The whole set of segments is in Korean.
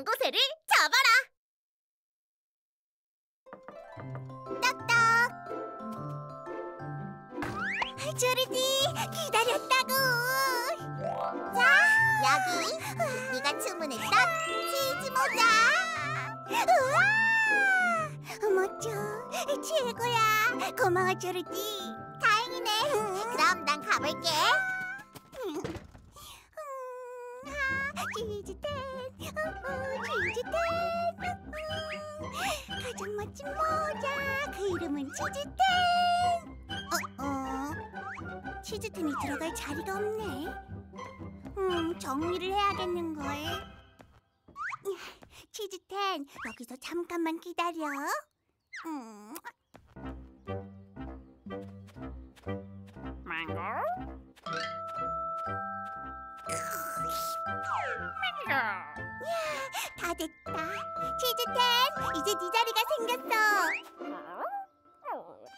망고새를 잡아라! 똑똑! 조르디, 기다렸다고! 자, 여기! 네가 주문했던 치즈 모자! 우와! 멋져! 최고야! 고마워, 조르디! 다행이네! 그럼 난 가볼게! 치즈텐, 치즈텐, 가장 멋진 모자, 그 이름은 치즈텐. 치즈텐이 들어갈 자리가 없네. 정리를 해야겠는걸. 치즈텐, 여기서 잠깐만 기다려. 망고? 이야, 다 됐다. 치즈텐, 이제 네 자리가 생겼어. 오, 안 돼.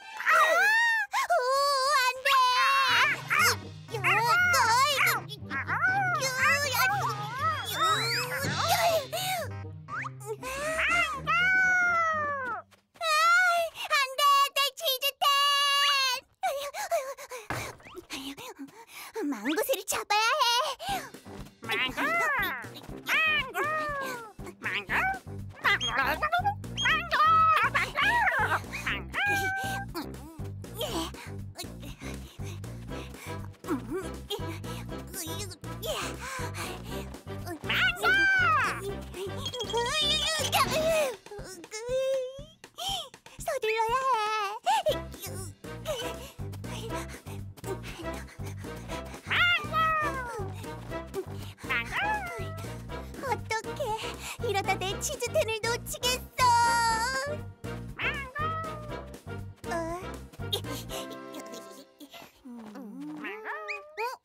치즈텐을 놓치겠어.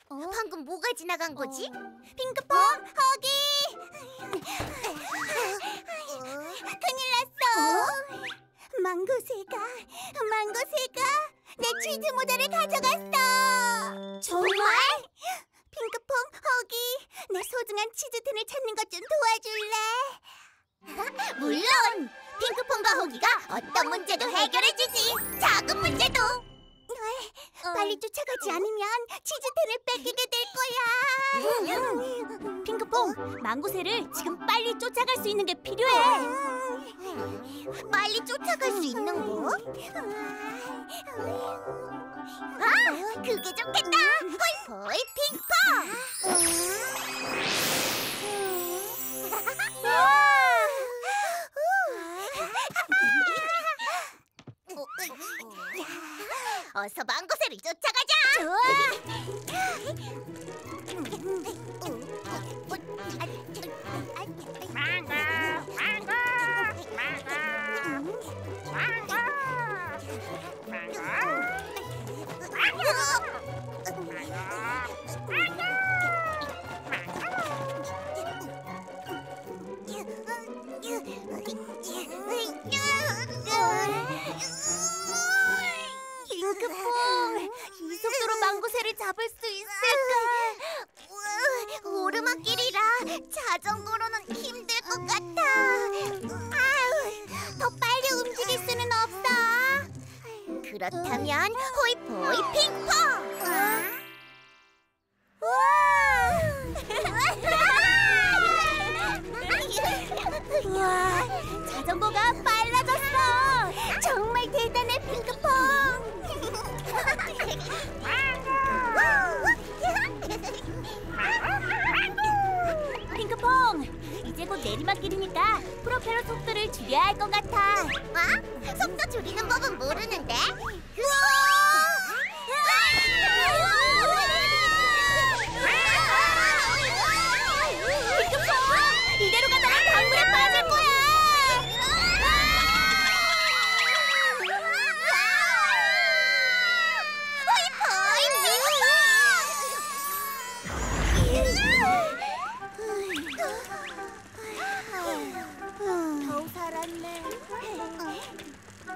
방금 뭐가 지나간 거지? 핑크퐁 허기! 큰일 났어. 망고새가 내 치즈 모자를 가져갔어. 정말? 핑크퐁 허기, 내 소중한 치즈텐을 찾는 것 좀 도와줄래? 물론! 핑크퐁과 호기가 어떤 문제도 해결해주지! 작은 문제도! 빨리 쫓아가지 않으면 치즈텐을 뺏기게 될 거야! 핑크퐁, 망고새를 지금 빨리 쫓아갈 수 있는 게 필요해! 빨리 쫓아갈 수 있는 거? 아! 그게 좋겠다! 호이 포이 핑크퐁! 어서 망고새를 쫓아가자! 좋아! 이 속도로 망고새를 잡을 수 있을까? 오르막길이라 자전거로는 힘들 것 같아. 더 빨리 움직일 수는 없어. 그렇다면 호이 포이 핑크퐁! 우와, 자전거가 빨라졌어. 정말 대단해, 핑크퐁! 핑크퐁, 이제 곧 내리막길이니까 프로펠러 속도를 줄여야 할 것 같아. 어? 속도 줄이는 법은 모르는데? 핑크퐁, 이대로 가다가 강물에 빠질 거야.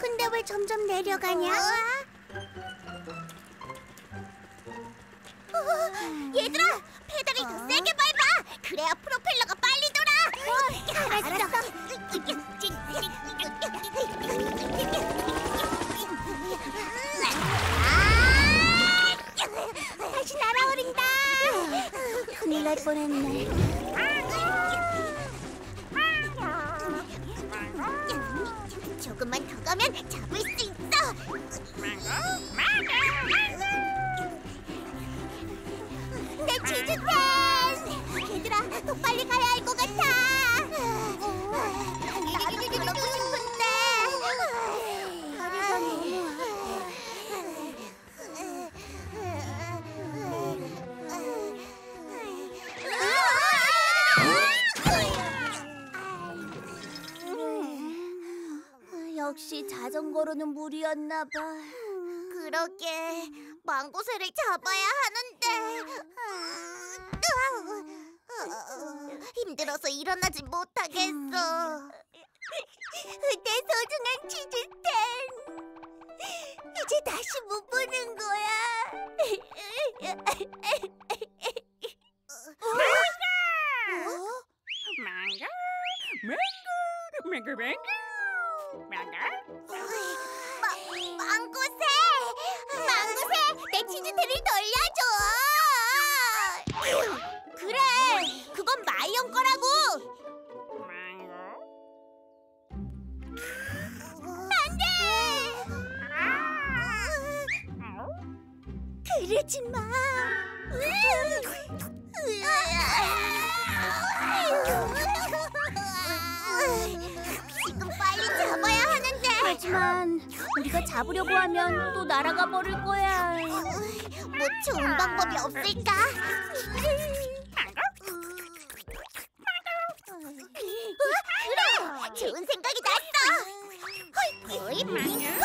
근데 왜 점점 내려가냐? 얘들아, 페달을 더 세게 밟아! 그래야 프로펠러가 빨리 돌아! 알았어. 다시 날아오른다. 큰일 날 뻔했네. 조금만 더 가면 잡을 수 있어. 내 치즈팬! 얘들아, 더 빨리 가야 할 것 같아. 나도 그러고 싶은데. 다리가 너무. 역시 자전거로는 무리였나 봐. 그러게, 망고새를 잡아야 하는데 힘들어서 일어나지 못하겠어. 내 소중한 치즈텐, 이제 다시 못 보는 거야. 망고, 망고새! 내 치즈테를 돌려줘! 그래! 그건 마이언 거라고! 안 돼! 그러지 마! 하지만 우리가 잡으려고 하면 또 날아가 버릴 거야. 뭐 좋은 방법이 없을까? 그래! 좋은 생각이 났어! 호이 포이 핑크퐁!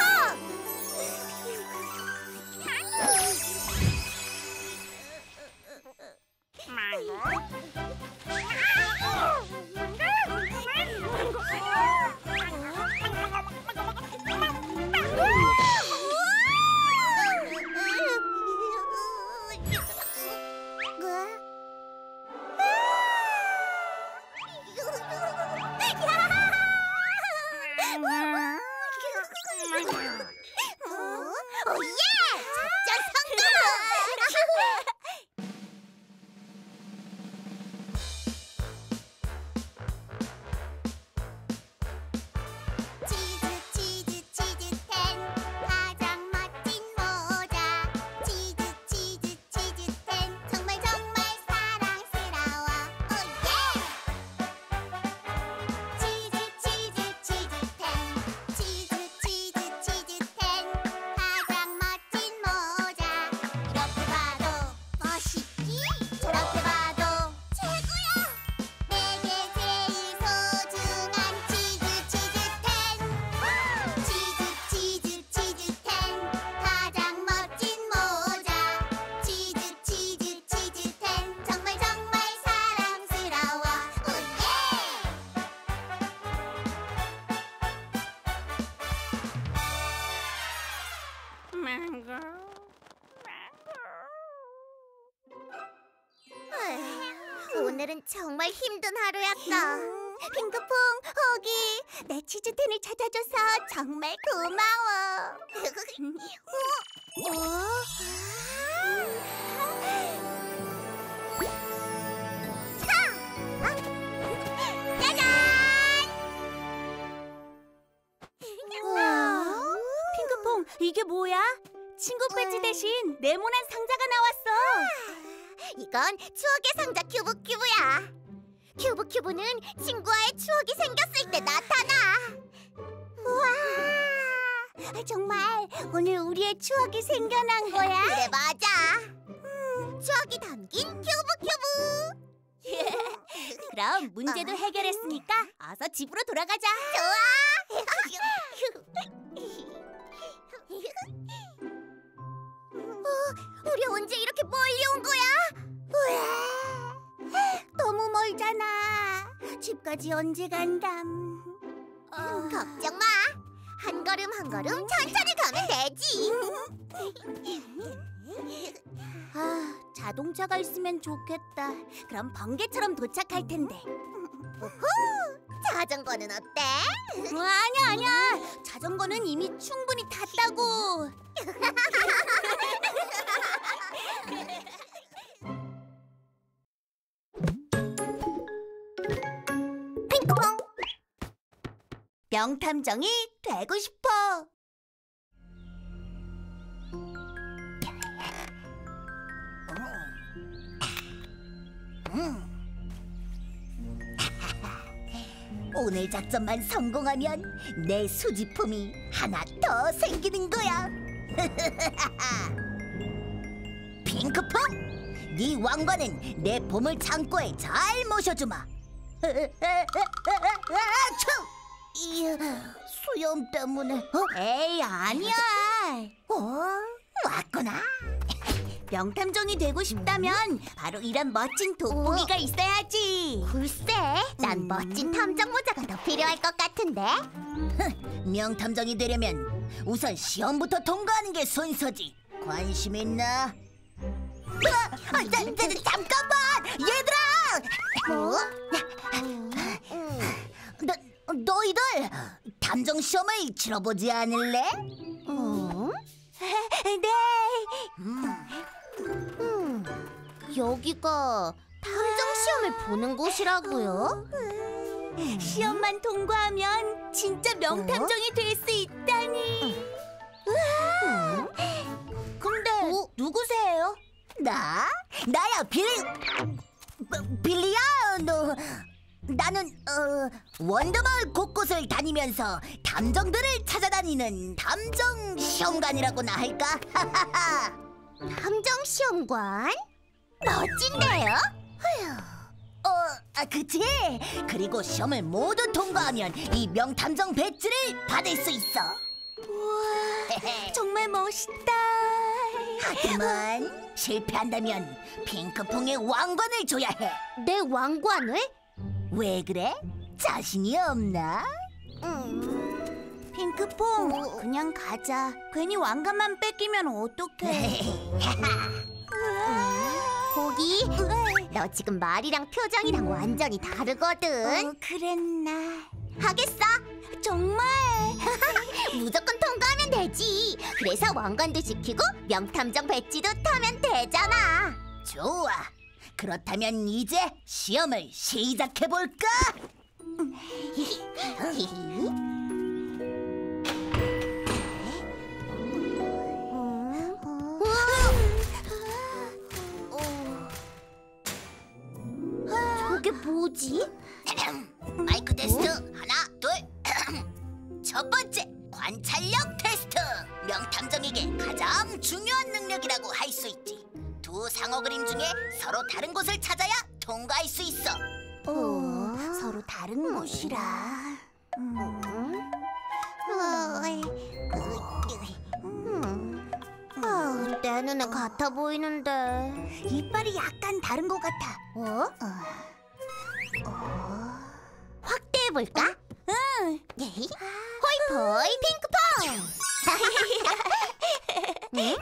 오늘은 정말 힘든 하루였어. 핑크퐁, 호기, 내 치즈텐을 찾아줘서 정말 고마워. 짜잔! 우와, 핑크퐁, 이게 뭐야? 친구 배지 대신 네모난 상자가 나왔어. 이건 추억의 상자 큐브큐브야. 큐브큐브는 친구와의 추억이 생겼을 때 나타나. 우와, 정말 오늘 우리의 추억이 생겨난 거야? 그래, 맞아. 추억이 담긴 큐브큐브. 그럼 문제도 해결했으니까 어서 집으로 돌아가자. 좋아. 우리 언제 이렇게 멀리 온 거야? 우와, 너무 멀잖아. 집까지 언제 간담? 걱정 마. 한 걸음 한 걸음 천천히 가면 되지. 아, 자동차가 있으면 좋겠다. 그럼 번개처럼 도착할 텐데. 우후! 자전거는 어때? 아니야, 아니야. 자전거는 이미 충분히 탔다고. 핑크퐁! 명탐정이 되고 싶어. 오늘 작전만 성공하면 내 수집품이 하나 더 생기는 거야. 핑크퐁, 네 왕관은 내 보물 창고에 잘 모셔주마. 이야, 수염 때문에. 에이, 아니야. 왔구나. 명탐정이 되고 싶다면 바로 이런 멋진 돋보기가 있어야지. 글쎄, 난 멋진 탐정 모자가 더 필요할 것 같은데. 명탐정이 되려면 우선 시험부터 통과하는 게 순서지. 관심 있나? 잠깐만, 얘들아! 뭐? 너희들 탐정 시험을 치러보지 않을래? 네. 여기가 탐정 시험을 보는 곳이라고요? 시험만 통과하면 진짜 명탐정이 될 수 있다니. 우와. 근데 누구세요? 나야 빌리야. 너 나는 원더마을 곳곳을 다니면서 탐정들을 찾아다니는 탐정 시험관이라고나 할까? 탐정 시험관? 멋진데요? 그치? 그리고 시험을 모두 통과하면 이 명탐정 배지를 받을 수 있어. 우와, 정말 멋있다. 하지만 실패한다면 핑크퐁의 왕관을 줘야 해. 내 왕관을? 왜 그래? 자신이 없나? 핑크퐁, 그냥 가자. 괜히 왕관만 뺏기면 어떡해. 호기, 너 지금 말이랑 표정이랑 완전히 다르거든. 그랬나? 하겠어, 정말. 무조건 통과하면 되지. 그래서 왕관도 지키고 명탐정 배지도 타면 되잖아. 좋아. 그렇다면 이제 시험을 시작해볼까? 저게 뭐지? 마이크 테스트 하나, 둘. 첫 번째, 관찰력 테스트. 명탐정에게 가장 중요한 능력이라고 할 수 있지. 두 상어 그림 중에 서로 다른 곳을 찾아야 통과할 수 있어. 서로 다른 곳이라. 내 눈에 같아 보이는데. 이빨이 약간 다른 것 같아. 확대해볼까? 응. 호이 포이 핑크퐁. 응?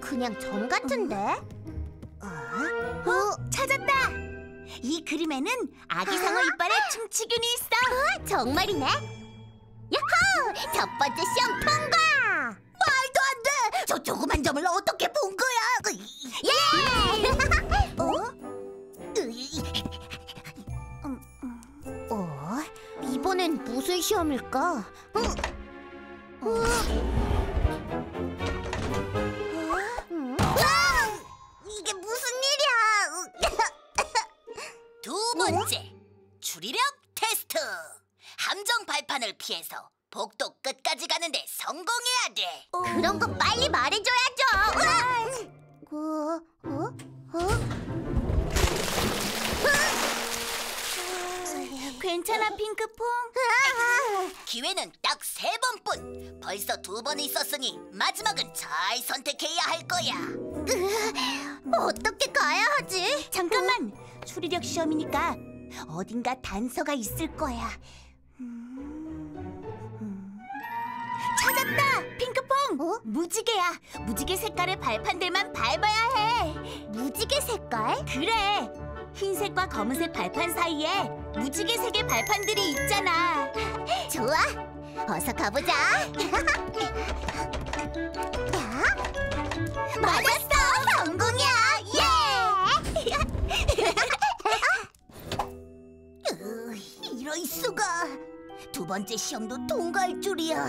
그냥 점 같은데? 찾았다! 이 그림에는 아기상어 이빨에 충치균이 있어! 정말이네! 야호! 첫 번째 시험 통과! 말도 안 돼! 저 조그만 점을 어떻게 본 거야? 예! 이번엔 무슨 시험일까? 추리력 테스트! 함정 발판을 피해서 복도 끝까지 가는데 성공해야 돼! 그런 거 빨리 말해줘야죠! 괜찮아, 핑크퐁? 기회는 딱 3번뿐! 벌써 2번 있었으니 마지막은 잘 선택해야 할 거야! 어떻게 가야 하지? 잠깐만! 추리력 시험이니까 어딘가 단서가 있을 거야. 찾았다! 핑크퐁! 무지개야! 무지개 색깔의 발판들만 밟아야 해! 무지개 색깔? 그래! 흰색과 검은색 발판 사이에 무지개색의 발판들이 있잖아. 좋아, 어서 가보자. 맞았어, 성공이야. 예. 이럴 수가. 두 번째 시험도 통과할 줄이야.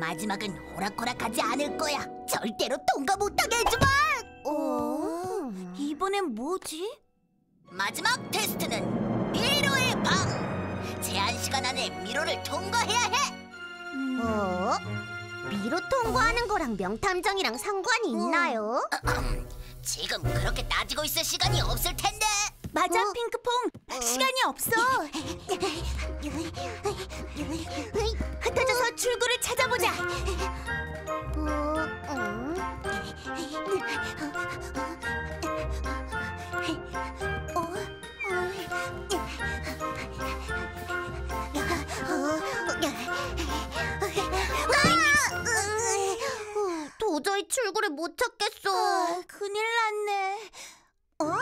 마지막은 호락호락하지 않을 거야. 절대로 통과 못하게 해주마. 오, 이번엔 뭐지? 마지막 테스트는 미로의 방! 제한 시간 안에 미로를 통과해야 해! 어? 미로 통과하는 거랑 명탐정이랑 상관이 있나요? 지금 그렇게 따지고 있을 시간이 없을 텐데! 맞아, 핑크퐁! 시간이 없어! 흩어져서 출구를 찾아보자! 도저히 출구를 못 찾겠어. 아, 큰일 났네. 어?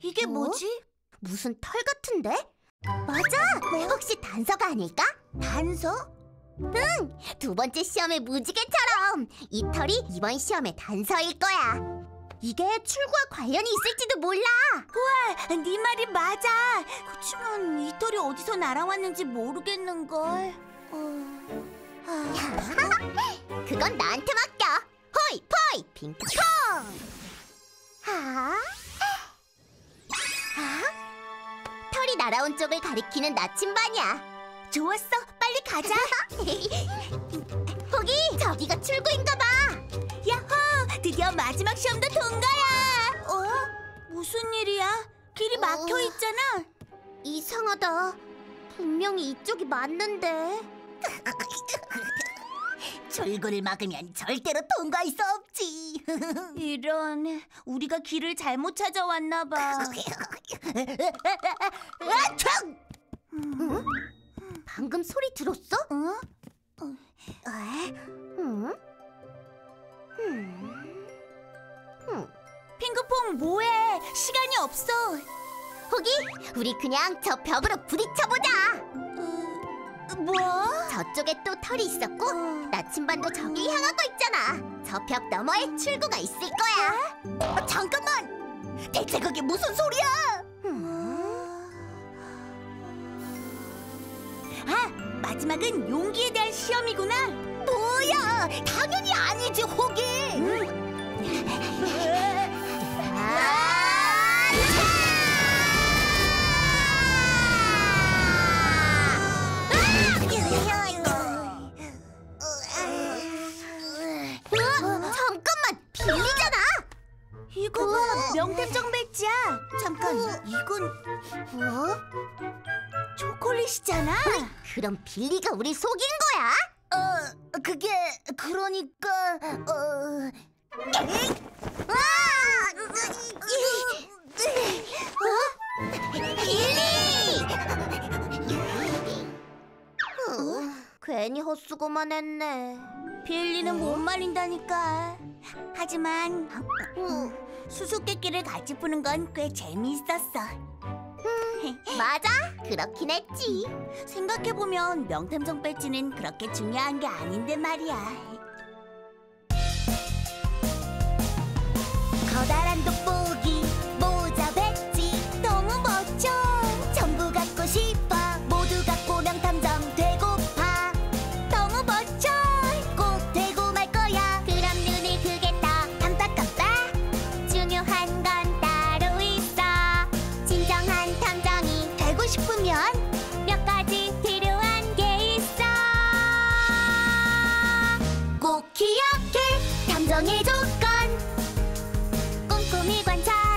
이게 뭐지? 무슨 털 같은데? 맞아! 혹시 단서가 아닐까? 단서? 응! 두 번째 시험의 무지개처럼 이 털이 이번 시험의 단서일 거야. 이게 출구와 관련이 있을지도 몰라. 우와, 네 말이 맞아. 그치만 이 털이 어디서 날아왔는지 모르겠는걸. 그건 나한테 맡겨. 호이 포이 핑크퐁. 털이 날아온 쪽을 가리키는 나침반이야. 좋았어, 빨리 가자. 호기, 저기가 출구인가봐. 야호! 드디어 마지막 시험도 통과야! 어? 무슨 일이야? 길이 막혀 있잖아? 이상하다. 분명히 이쪽이 맞는데. 출구를 막으면 절대로 통과할 수 없지. 이런, 우리가 길을 잘못 찾아왔나 봐. 방금 소리 들었어? 핑크퐁 뭐해? 시간이 없어. 호기, 우리 그냥 저 벽으로 부딪혀보자. 뭐? 저쪽에 또 털이 있었고 나침반도 저기 향하고 있잖아. 저 벽 너머에 출구가 있을 거야. 아, 잠깐만! 대체 그게 무슨 소리야? 아, 마지막은 용기에 대한 시험이구나. 뭐야! 당연히 아니지, 호기! 잠깐만, 빌리잖아. 이거 명탐정 배지야. 잠깐, 이건 초콜릿이잖아. 그럼 빌리가 우리 속인 거야? 그게 그러니까 빌리! 괜히 헛수고만 했네. 빌리는 못 말린다니까. 하지만 수수께끼를 같이 푸는 건 꽤 재미있었어. 맞아, 그렇긴 했지. 생각해보면 명탐정 배지는 그렇게 중요한 게 아닌데 말이야. 커다란 돋보기, 모자, 배지 너무 멋져. 전부 갖고 싶어. 모두 갖고 명탐정 되고파. 너무 멋져. 꼭 되고 말 거야. 그럼 눈을 크게 떠 깜빡깜빡. 중요한 건 따로 있어. 진정한 탐정이 되고 싶으면 몇 가지 필요한 게 있어. 꼭 기억해, 탐정의 조건. 꼼꼼히 관찰.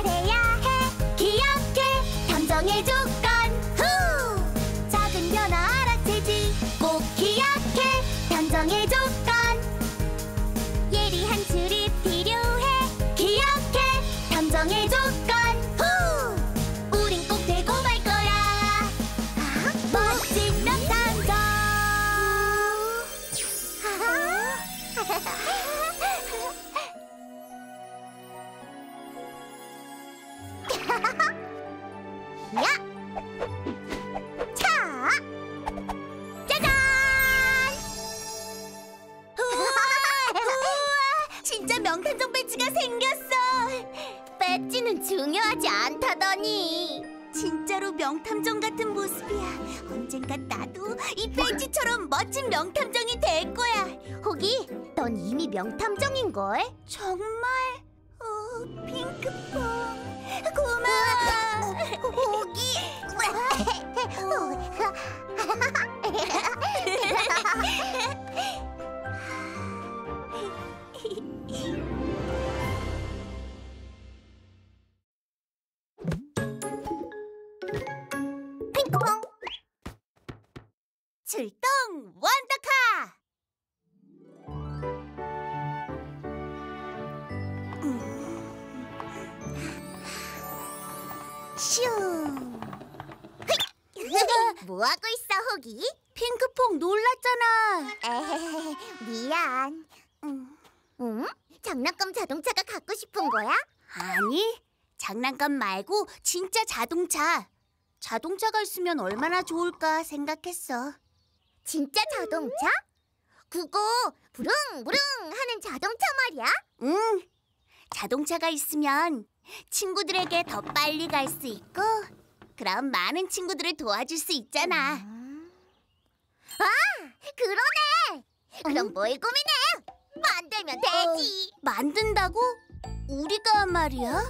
언젠간 나도 이 벤치처럼 멋진 명탐정이 될 거야. 호기, 넌 이미 명탐정인걸? 정말? 핑크퐁 고마워. 호기. 핑크퐁 출동 원더카. 슈. 뭐 하고 있어, 호기? 핑크퐁 놀랐잖아. 미안. 응? 장난감 자동차가 갖고 싶은 거야? 아니, 장난감 말고 진짜 자동차. 자동차가 있으면 얼마나 좋을까 생각했어. 진짜 자동차? 그거 부릉부릉 하는 자동차 말이야? 응. 자동차가 있으면 친구들에게 더 빨리 갈 수 있고, 그럼 많은 친구들을 도와줄 수 있잖아. 아, 그러네. 그럼 뭘 고민해? 만들면 되지. 만든다고? 우리가 말이야?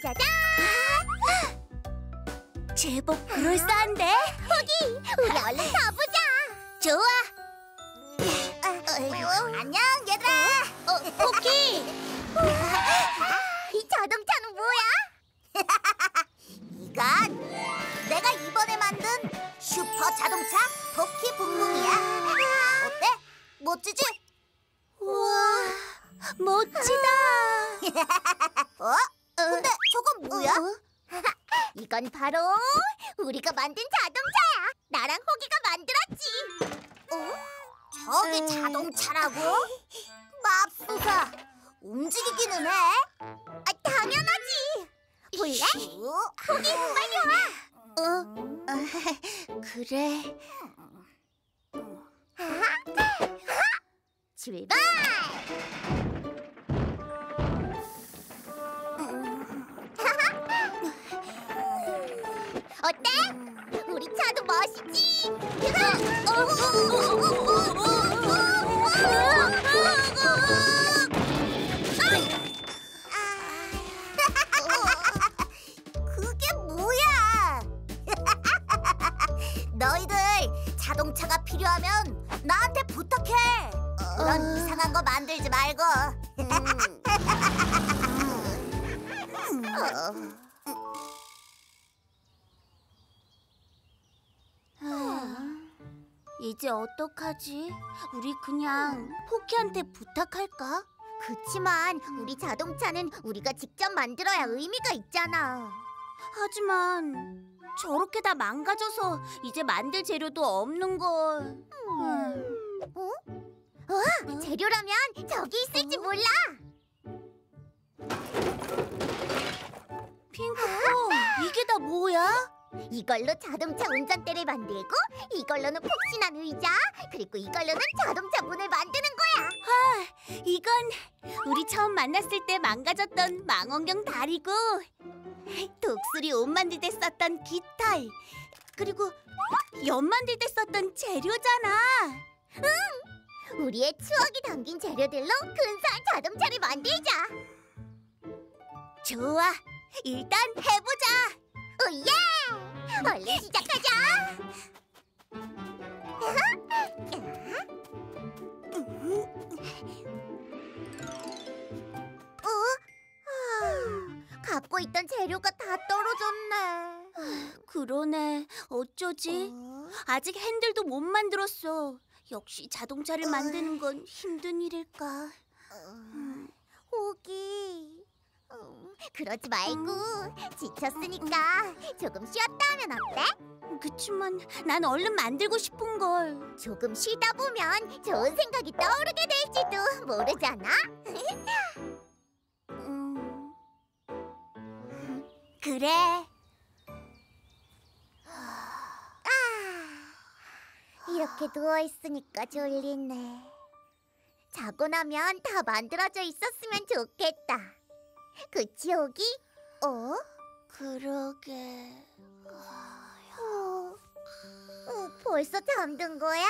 짜잔! 제법 그럴싸한데? 호기, 우리 얼른 가보자. 좋아. 안녕, 얘들아. 호기. 이 자동차는 뭐야? 이건 내가 이번에 만든 슈퍼 자동차 토끼 북북이야. 어때? 멋지지? 우와, 멋지다. 어? 근데 저건 뭐야? 이건 바로 우리가 만든 자동차야. 나랑 호기가 만들었지. 어? 저게 자동차라고? 맙소사, 움직이기는 해? 아, 당연하지. 볼래? 호기, 빨리 와. 그래. 출발! 어때? 우리 차도 멋있지? 그게 뭐야? 너희들 자동차가 필요하면 나한테 부탁해. 그런 이상한 거 만들지 말고. 이제 어떡하지? 우리 그냥 포키한테 부탁할까? 그치만 우리 자동차는 우리가 직접 만들어야 의미가 있잖아. 하지만 저렇게 다 망가져서 이제 만들 재료도 없는 걸. 어? 어? 재료라면 저기 있을지 몰라. 핑크퐁, 이게 다 뭐야? 이걸로 자동차 운전대를 만들고, 이걸로는 폭신한 의자, 그리고 이걸로는 자동차 문을 만드는 거야. 아, 이건 우리 처음 만났을 때 망가졌던 망원경 다리고, 독수리 옷 만들 때 썼던 깃털, 그리고 연 만들 때 썼던 재료잖아. 응! 우리의 추억이 담긴 재료들로 근사한 자동차를 만들자. 좋아, 일단 해보자. 오예! 얼른 시작하자! 갖고 있던 재료가 다 떨어졌네. 그러네, 어쩌지? 아직 핸들도 못 만들었어. 역시 자동차를 만드는 건 힘든 일일까. 호기, 그러지 말고 지쳤으니까 조금 쉬었다 하면 어때? 그치만 난 얼른 만들고 싶은 걸. 조금 쉬다 보면 좋은 생각이 떠오르게 될지도 모르잖아. 그래. 이렇게 누워있으니까 졸리네. 자고 나면 다 만들어져 있었으면 좋겠다. 그치, 호기? 어? 그러게... 벌써 잠든 거야?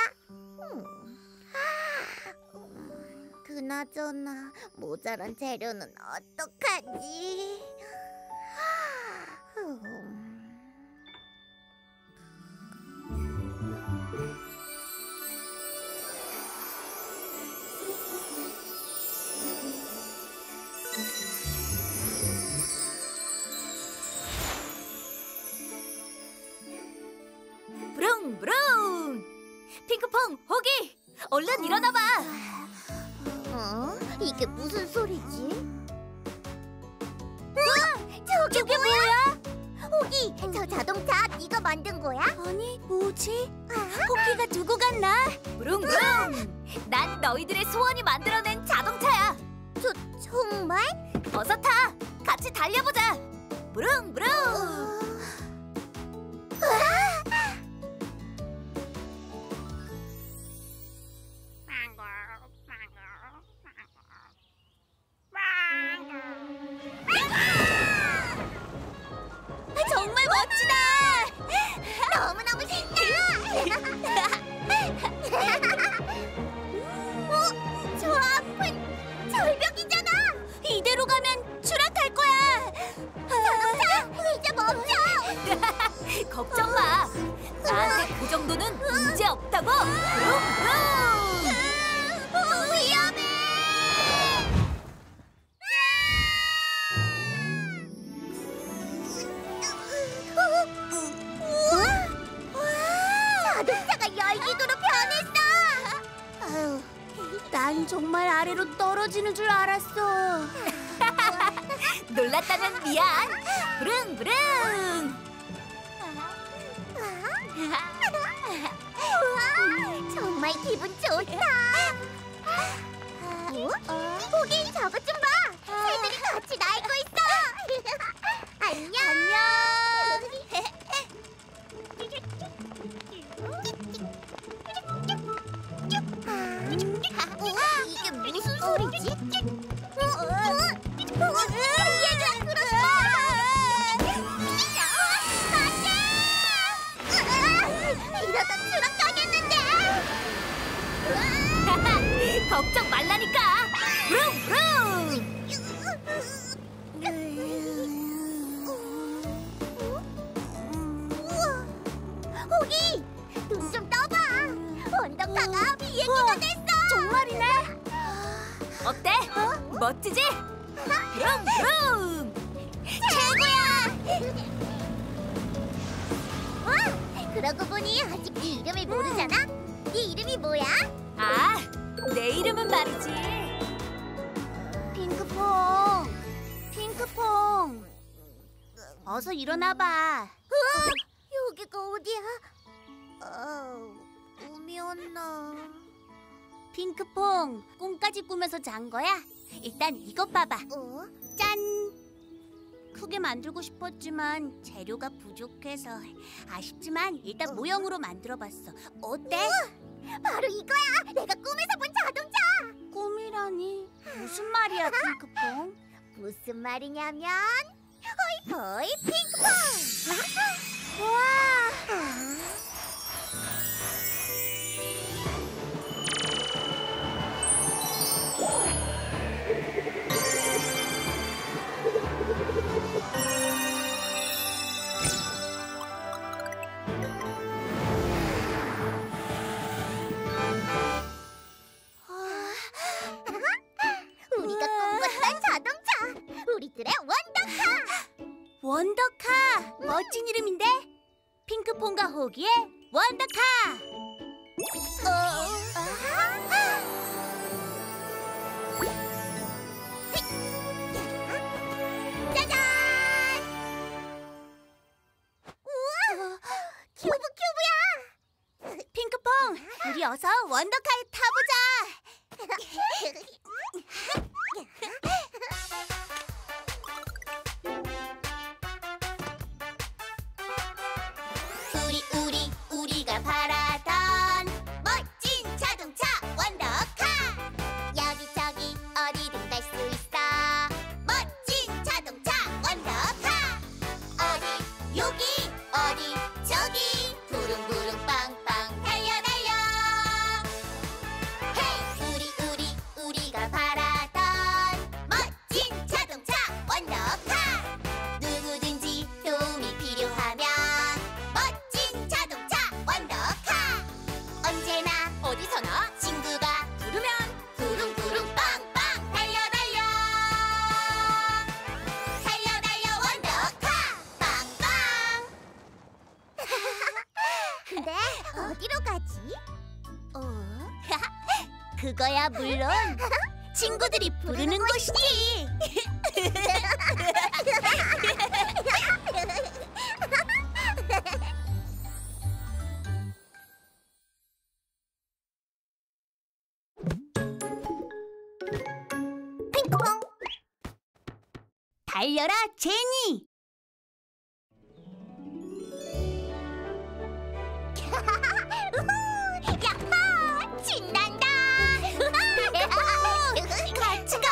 그나저나 모자란 재료는 어떡하지? 브룽브룽! 핑크퐁, 호기! 얼른 일어나봐! 이게 무슨 소리지? 저게 뭐야? 호기, 저 자동차 네가 만든 거야? 아니, 뭐지? 호기가 두고 간 나! 브룽브룽! 난 너희들의 소원이 만들어낸 자동차야! 정말? 어서 타! 같이 달려보자! 브룽브룽! 정말 멋지다! 너무너무 신나! 저 앞은 절벽이잖아! 이대로 가면 추락할 거야! 자동차! 이제 멈춰! 걱정 마! 나한테 그 정도는 문제 없다고! 위험해! 난 정말 아래로 떨어지는 줄 알았어. 놀랐다면 미안. 부릉부릉. 우와, 정말 기분 좋다. 호기, 저것 좀 봐. 새들이 같이 날고 있어. 안녕. 걱정 말라니까! 브룽브룽! 호기! 눈 좀 떠봐! 원더카가 비행기가 됐어! 정말이네! 어때? 멋지지? 브룽브룽! 최고야! 그러고 보니 아직 네 이름을 모르잖아? 네 이름이 뭐야? 내 이름은 말이지. 핑크퐁, 핑크퐁. 어서 일어나봐. 여기가 어디야? 꿈이었나? 핑크퐁, 꿈까지 꾸면서 잔 거야? 일단 이것 봐봐. 짠! 크게 만들고 싶었지만 재료가 부족해서 아쉽지만 일단 모형으로 만들어봤어. 어때? 바로 이거야! 내가 꿈에서 본 자동차! 꿈이라니? 무슨 말이야, 핑크퐁? 무슨 말이냐면 호이 포이 핑크퐁! 와! 우리들의 원더카! 원더카! 멋진 이름인데? 핑크퐁과 호기의 원더카! 짜잔! 우와! 큐브야! 핑크퐁, 우리 어서 원더카에 타보자! 바라던 멋진 자동차 원더카! 그거야 물론 친구들이 부르는 곳이지. 핑크퐁 달려라 제니. 야호! 신난다! 야호! 같이 가!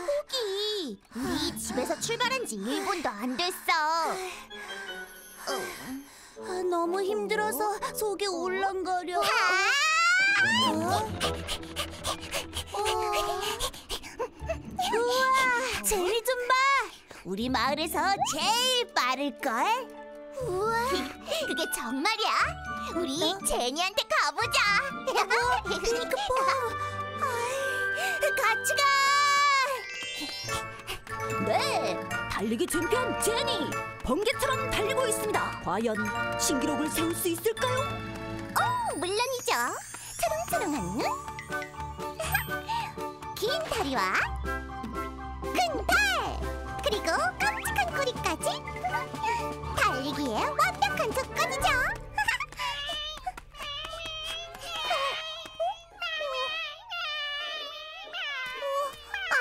호기, 우리 집에서 출발한 지 1분도 안 됐어. 너무 힘들어서 속이 울렁거려. 우와, 제니 좀 봐! 우리 마을에서 제일 빠를걸? 우와, 그게 정말이야? 우리 제니한테 가보자! 여보, 핑크퐁! 같이 가! 네, 달리기 챔피언 제니! 번개처럼 달리고 있습니다! 과연 신기록을 세울 수 있을까요? 오, 물론이죠! 초롱초롱한 눈! 긴 다리와 큰 팔! 그리고 깜찍한 꼬리까지! 달리기에 완벽한 조건이죠!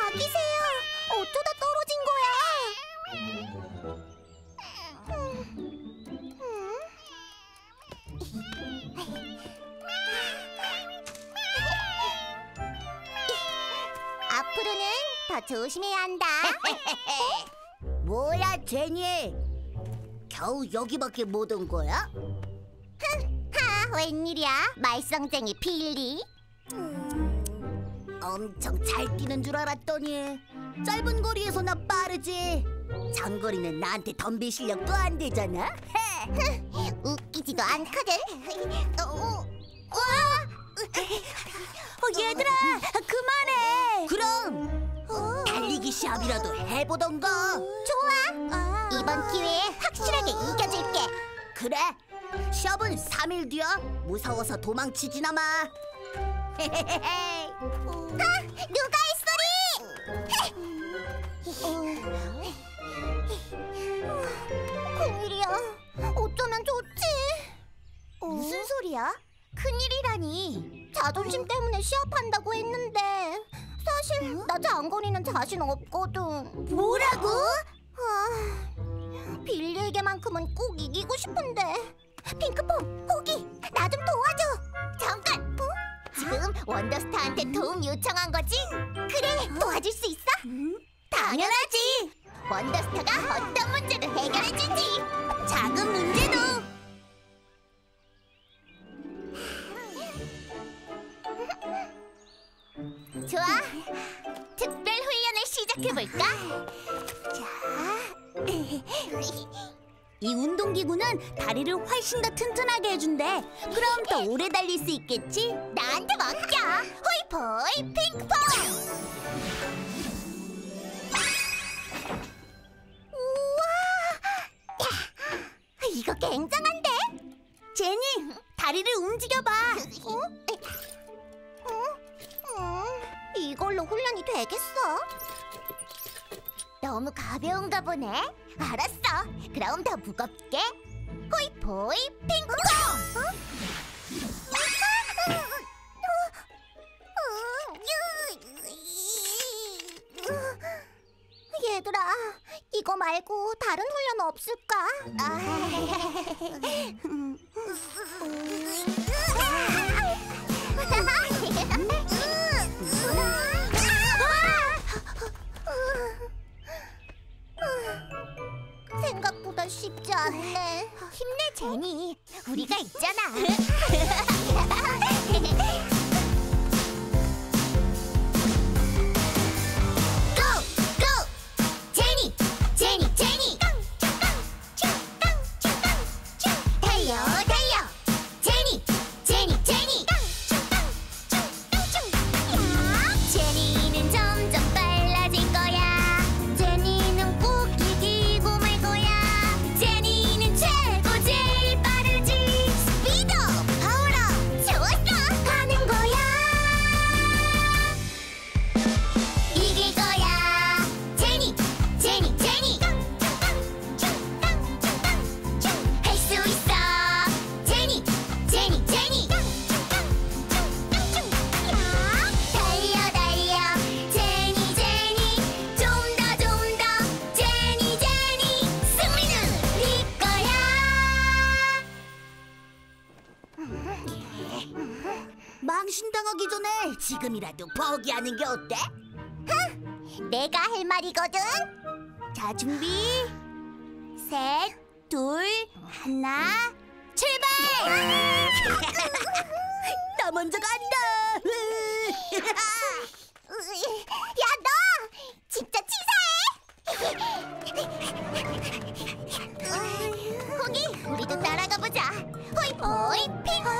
아기새야! 어쩌다 떨어진 거야? 앞으로는 더 조심해야 한다. 어? 뭐야 제니, 겨우 여기밖에 못 온 거야? 하, 웬일이야 말썽쟁이 빌리. 엄청 잘 뛰는 줄 알았더니 짧은 거리에서 나 빠르지. 장거리는 나한테 덤빌 실력도 안 되잖아. 웃기지도 않거든. 얘들아 그만해. 그럼 달리기 시합이라도 해보던가. 좋아. 이번 기회에 확실하게 이겨줄게. 그래, 시합은 3일 뒤야. 무서워서 도망치지나 마. 아, 누가 이 소리! 큰일이야. 어쩌면 좋지. 무슨 소리야? 큰일이라니. 자존심 때문에 시합한다고 했는데 사실 나 장거리는 자신 없거든. 뭐라고? 아, 빌리에게만큼은 꼭 이기고 싶은데. 핑크퐁, 호기, 나 좀 도와줘. 잠깐! 어? 지금 원더스타한테 도움 요청한 거지? 그래, 도와줄 수 있어? 당연하지! 원더스타가 어떤 문제를 해결해주지! 작은 문제도! 좋아, 특별 훈련을 시작해볼까? 자, 이 운동기구는 다리를 훨씬 더 튼튼하게 해준대. 그럼 더 오래 달릴 수 있겠지? 나한테 맡겨! 호이 포이 핑크퐁! 우와! 야, 이거 굉장한데? 제니, 다리를 움직여봐! 이걸로 훈련이 되겠어? 너무 가벼운가 보네. 알았어, 그럼 더 무겁게. 호이 포이 핑크퐁! 얘들아, 이거 말고 다른 훈련 없을까? 생각보다 쉽지 않네. 힘내 제니, 우리가 있잖아. 고! 고! 제니! 제니! 제니! 달려! 달려! 제니! 제니! 제니! 제니는 점점 빨라질 거야. 제니는 꼭 이기고 말 거야. 제니는 망신당하기 전에 지금이라도 포기하는 게 어때? 흥! 내가 할 말이거든. 자, 준비. 셋, 둘, 하나, 출발! 나 먼저 간다. 야, 너! 진짜 치사해! 호기, 우리도 따라가보자. 호이 포이 핑크퐁!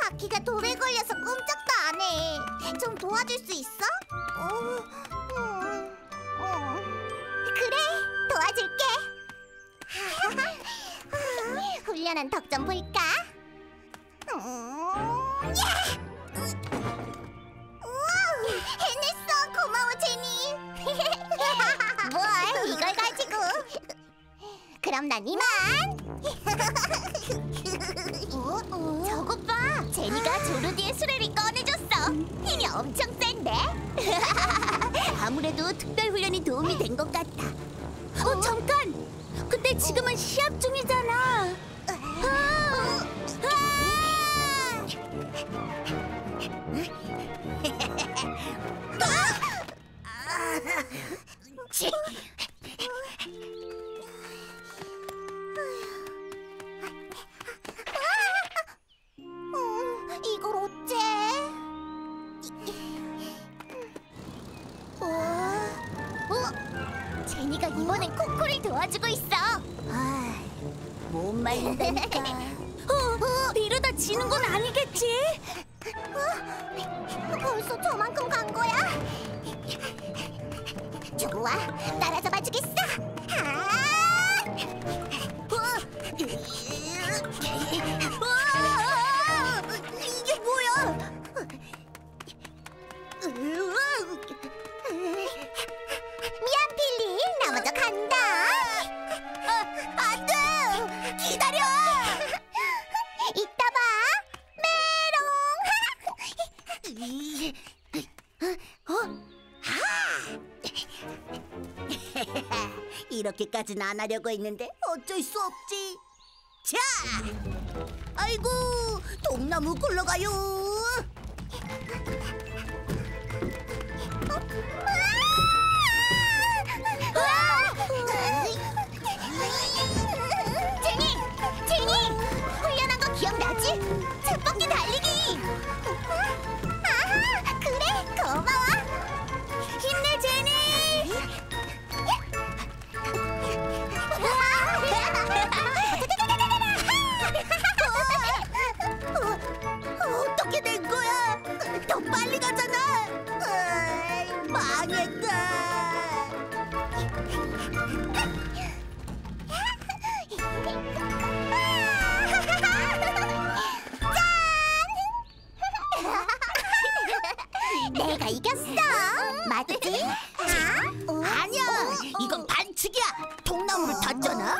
바퀴가 돌에 걸려서 꼼짝도 안 해. 좀 도와줄 수 있어? 그래, 도와줄게. 훈련한 덕 좀 볼까? 해냈어! 고마워, 제니! 뭘, 이걸 가지고! 그럼 난 이만! 저것 봐! 제니가 조르디의 수레를 꺼내줬어! 힘이 엄청 센데? 아무래도 특별 훈련이 도움이 된 것 같다. 잠깐! 근데 지금은 시합 중이잖아! 이걸 어째? 제니가 이번엔 코코를 도와주고 있어. 못 말린다니까. 이러다 지는 건 아니겠지? 벌써 저만큼 간 거야? 좋아, 따라잡아 주겠어. 이게 뭐야? 미안, 빌리. 나 먼저 간다. 안 돼! 기다려! 이따 봐, 메롱! 이렇게까지는 안 하려고 했는데 어쩔 수 없지. 자, 아이고, 동나무 굴러가요. 제니, 훈련한 거 기억나지? 쳇바퀴 달리기. 아, 그래, 고마워. 힘내, 제니. 어떻게 된 거야? 더 빨리 가잖아. 망했다. 내가 이겼어. 맞지? 아니야, 이건 반칙이야. 통나무를 탔잖아.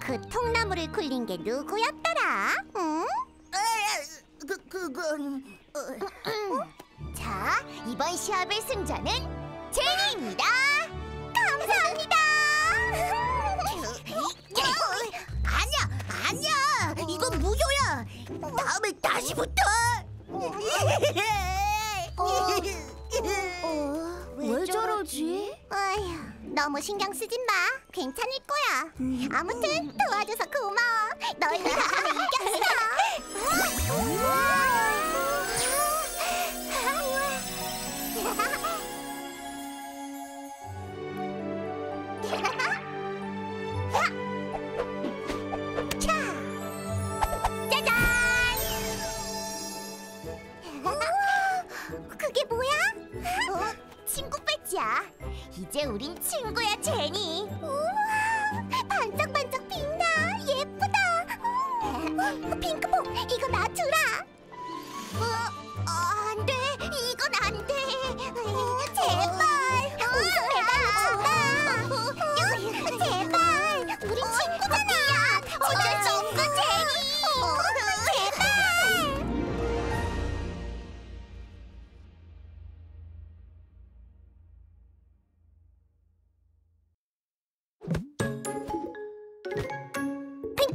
그 통나무를 굴린 게 누구였더라? 응? 그건... 자, 이번 시합의 승자는 제니입니다. 감사합니다. 아니야, 이건 무효야. 다음에 다시 붙어. 왜 저러지? 너무 신경 쓰지 마. 괜찮을 거야. 아무튼 도와줘서 고마워. 너희가 이겼어. 이제 우린 친구야, 제니. 우와, 반짝반짝 빛나. 예쁘다. 핑크퐁, 이거 나 주라.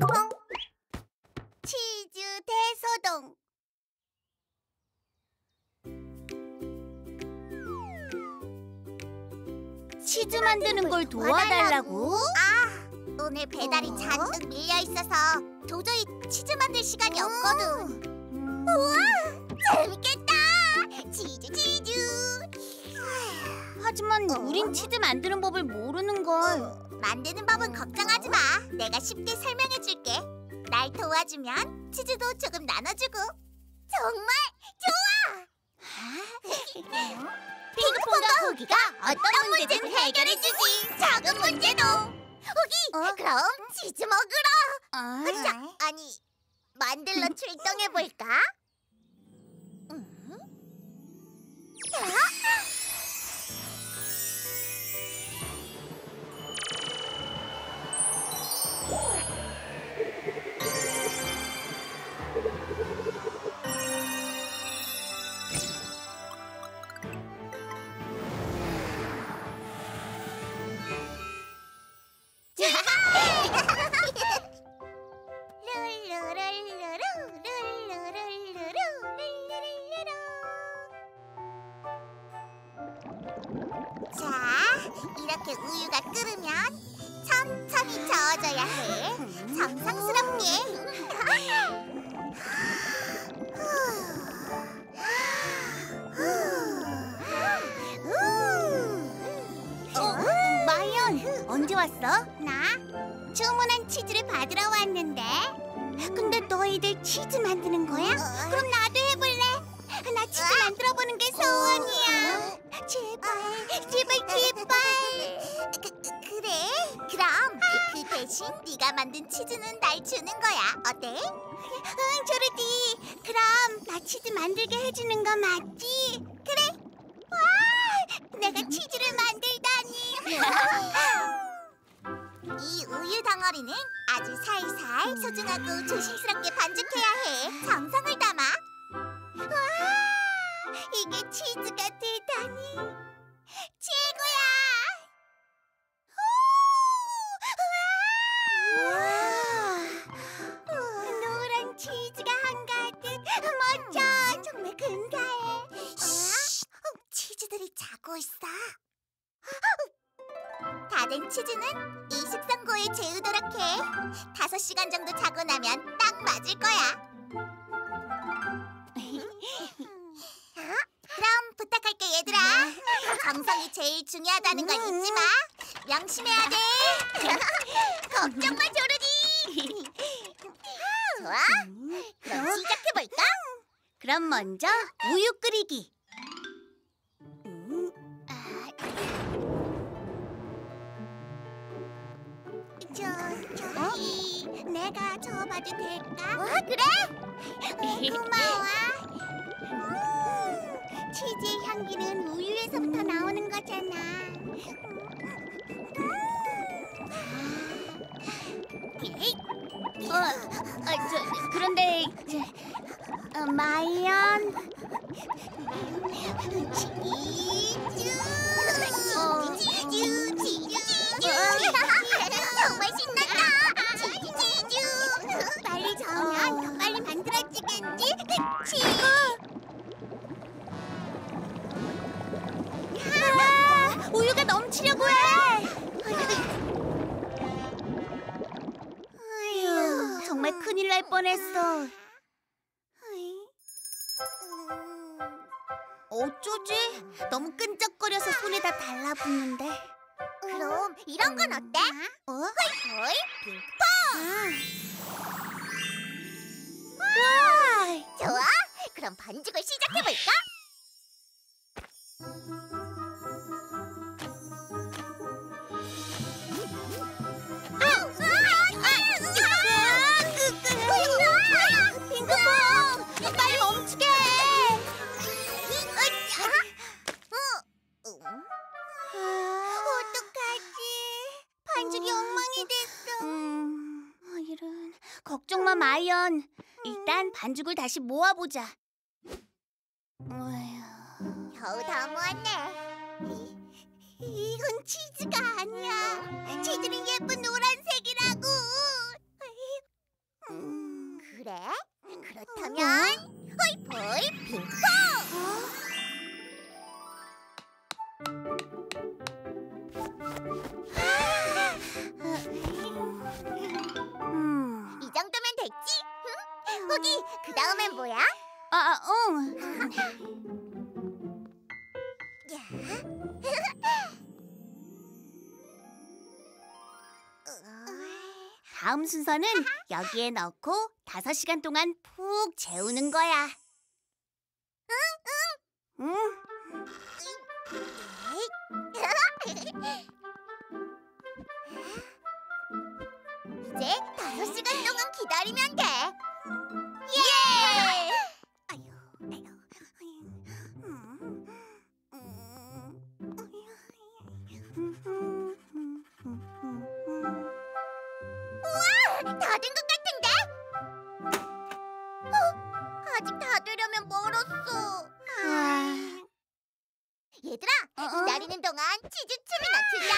핑크퐁 치즈 대서동. 치즈 만드는 걸 도와달라고? 아, 오늘 배달이 잔뜩 밀려있어서 도저히 치즈 만들 시간이 없거든. 우와, 재밌겠다. 치즈. 하지만 우린 치즈 만드는 법을 모르는걸. 만드는 법은 걱정하지 마. 내가 쉽게 설명해줄게. 날 도와주면 치즈도 조금 나눠주고. 정말 좋아! 핑크퐁과 호기가 어떤 문제든 해결해주지. 작은 문제도. 호기, 그럼 치즈 먹으러. 자, 아니, 만들러 출동해볼까? 이렇게 우유가 끓으면 천천히 저어줘야 해. 정성스럽게. 마연, 언제 왔어? 나? 주문한 치즈를 받으러 왔는데. 근데 너희들 치즈 만드는 거야? 그럼 나도 해볼래. 나 치즈 만들어보는 게 소원이야. 제발. 그래? 그럼 그 대신 네가 만든 치즈는 날 주는 거야. 어때? 응, 조르디. 그럼 나 치즈 만들게 해주는 거 맞지? 그래. 와, 내가 치즈를 만들다니. 이 우유 덩어리는 아주 살살 소중하고 조심스럽게 반죽해야 해. 정성을 담아. 와, 이게 치즈가 되다니. 최고야. 우와, 노란 치즈가 한가득. 멋져. 정말 근사해. 치즈들이 자고 있어. 다 된 치즈는 이 숙성고에 재우도록 해. 5시간 정도 자고 나면 딱 맞을 거야. 그럼 부탁할게, 얘들아. 정성이 제일 중요하다는 건 잊지 마. 명심해야 돼. 걱정 마, 조르디. 좋아, 그럼 시작해볼까? 그럼 먼저 우유 끓이기. 내가 저어봐도 될까? 그래? 고마워. 치즈의 향기는 우유에서부터 나오는 거잖아. 그런데 마이언, 치즈 정말 신난다. 치즈 빨리 저으면 더 빨리 만들어지겠지? 그치? 우유가 넘치려고 해. 아유, 정말 큰일 날 뻔했어. 어쩌지? 너무 끈적거려서 손에 다 달라붙는데. 그럼 이런 건 어때? 호이 포이 핑크퐁. 와, 좋아. 그럼 반죽을 시작해볼까? 빨리 멈추게. 어떡하지? 반죽이 엉망이 됐어. 이런. 걱정 마, 마이언. 일단 반죽을 다시 모아보자. 겨우 다 모았네. 이건 치즈가 아니야. 치즈는 예쁜 노란색이라고. 그래? 그렇다면 호이 포이 핑크퐁! 이 정도면 됐지? 응? 호기, 그 다음엔 뭐야? 다음 순서는 여기에 넣고 5시간 동안 푹 재우는 거야. 이제 5시간 동안 기다리면 돼. 예! 다 된 것 같은데? 아직 다 되려면 멀었어. 얘들아, 기다리는 동안 치즈춤이나 추자.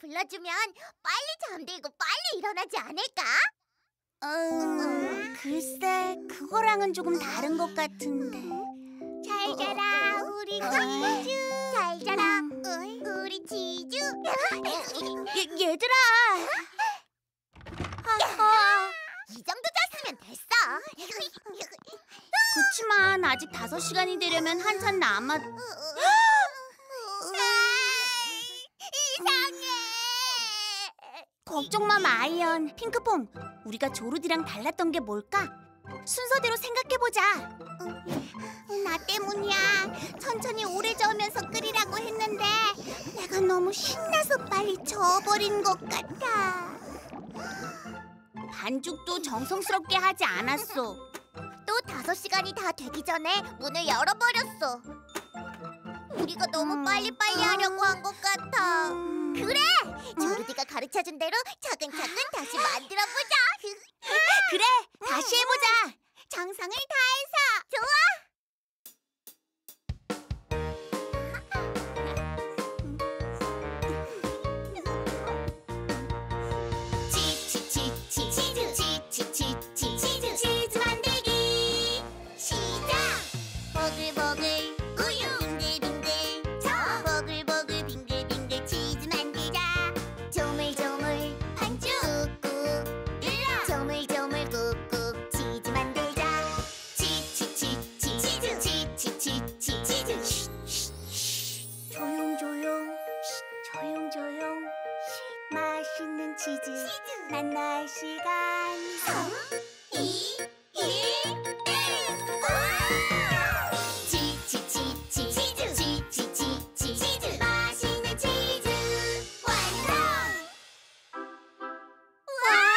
불러주면 빨리 잠들고 빨리 일어나지 않을까? 글쎄, 그거랑은 조금 다른 것 같은데. 잘 자라, 우리 치즈. 잘 자라, 우리 치즈. 얘들아, 이 정도 잤으면 됐어. 그치만 아직 5시간이 되려면 한참 남았... 걱정 마, 마이언. 핑크퐁, 우리가 조르디랑 달랐던 게 뭘까? 순서대로 생각해보자. 나 때문이야. 천천히 오래 저으면서 끓이라고 했는데 내가 너무 신나서 빨리 저어버린 것 같아. 반죽도 정성스럽게 하지 않았어. 또 5시간이 다 되기 전에 문을 열어버렸어. 우리가 너무 빨리빨리 하려고 한 것 같아. 그래! 조르디가 가르쳐준 대로 차근차근 다시 만들어보자. 그래! 다시 해보자! 정성을 다해서! 좋아! 만날 시간 3, 2, 1, 1. 치치치치 치즈, 치치치치 치즈, 맛있는 치즈 완성! 와!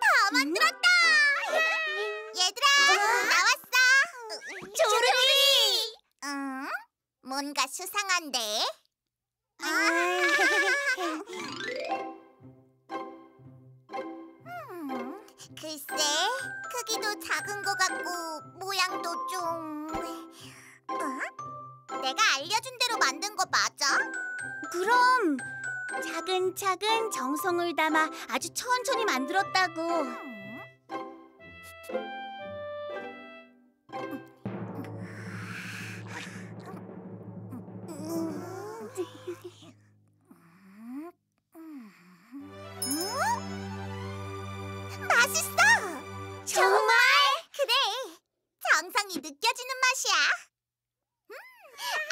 다 만들었다! 얘들아, 나왔어! 조르디! 응? 뭔가 수상한데? 글쎄, 크기도 작은 것 같고 모양도 좀... 내가 알려준 대로 만든 거 맞아? 그럼! 차근차근 정성을 담아 아주 천천히 만들었다고. 맛있어! 정말? 그래! 정성이 느껴지는 맛이야!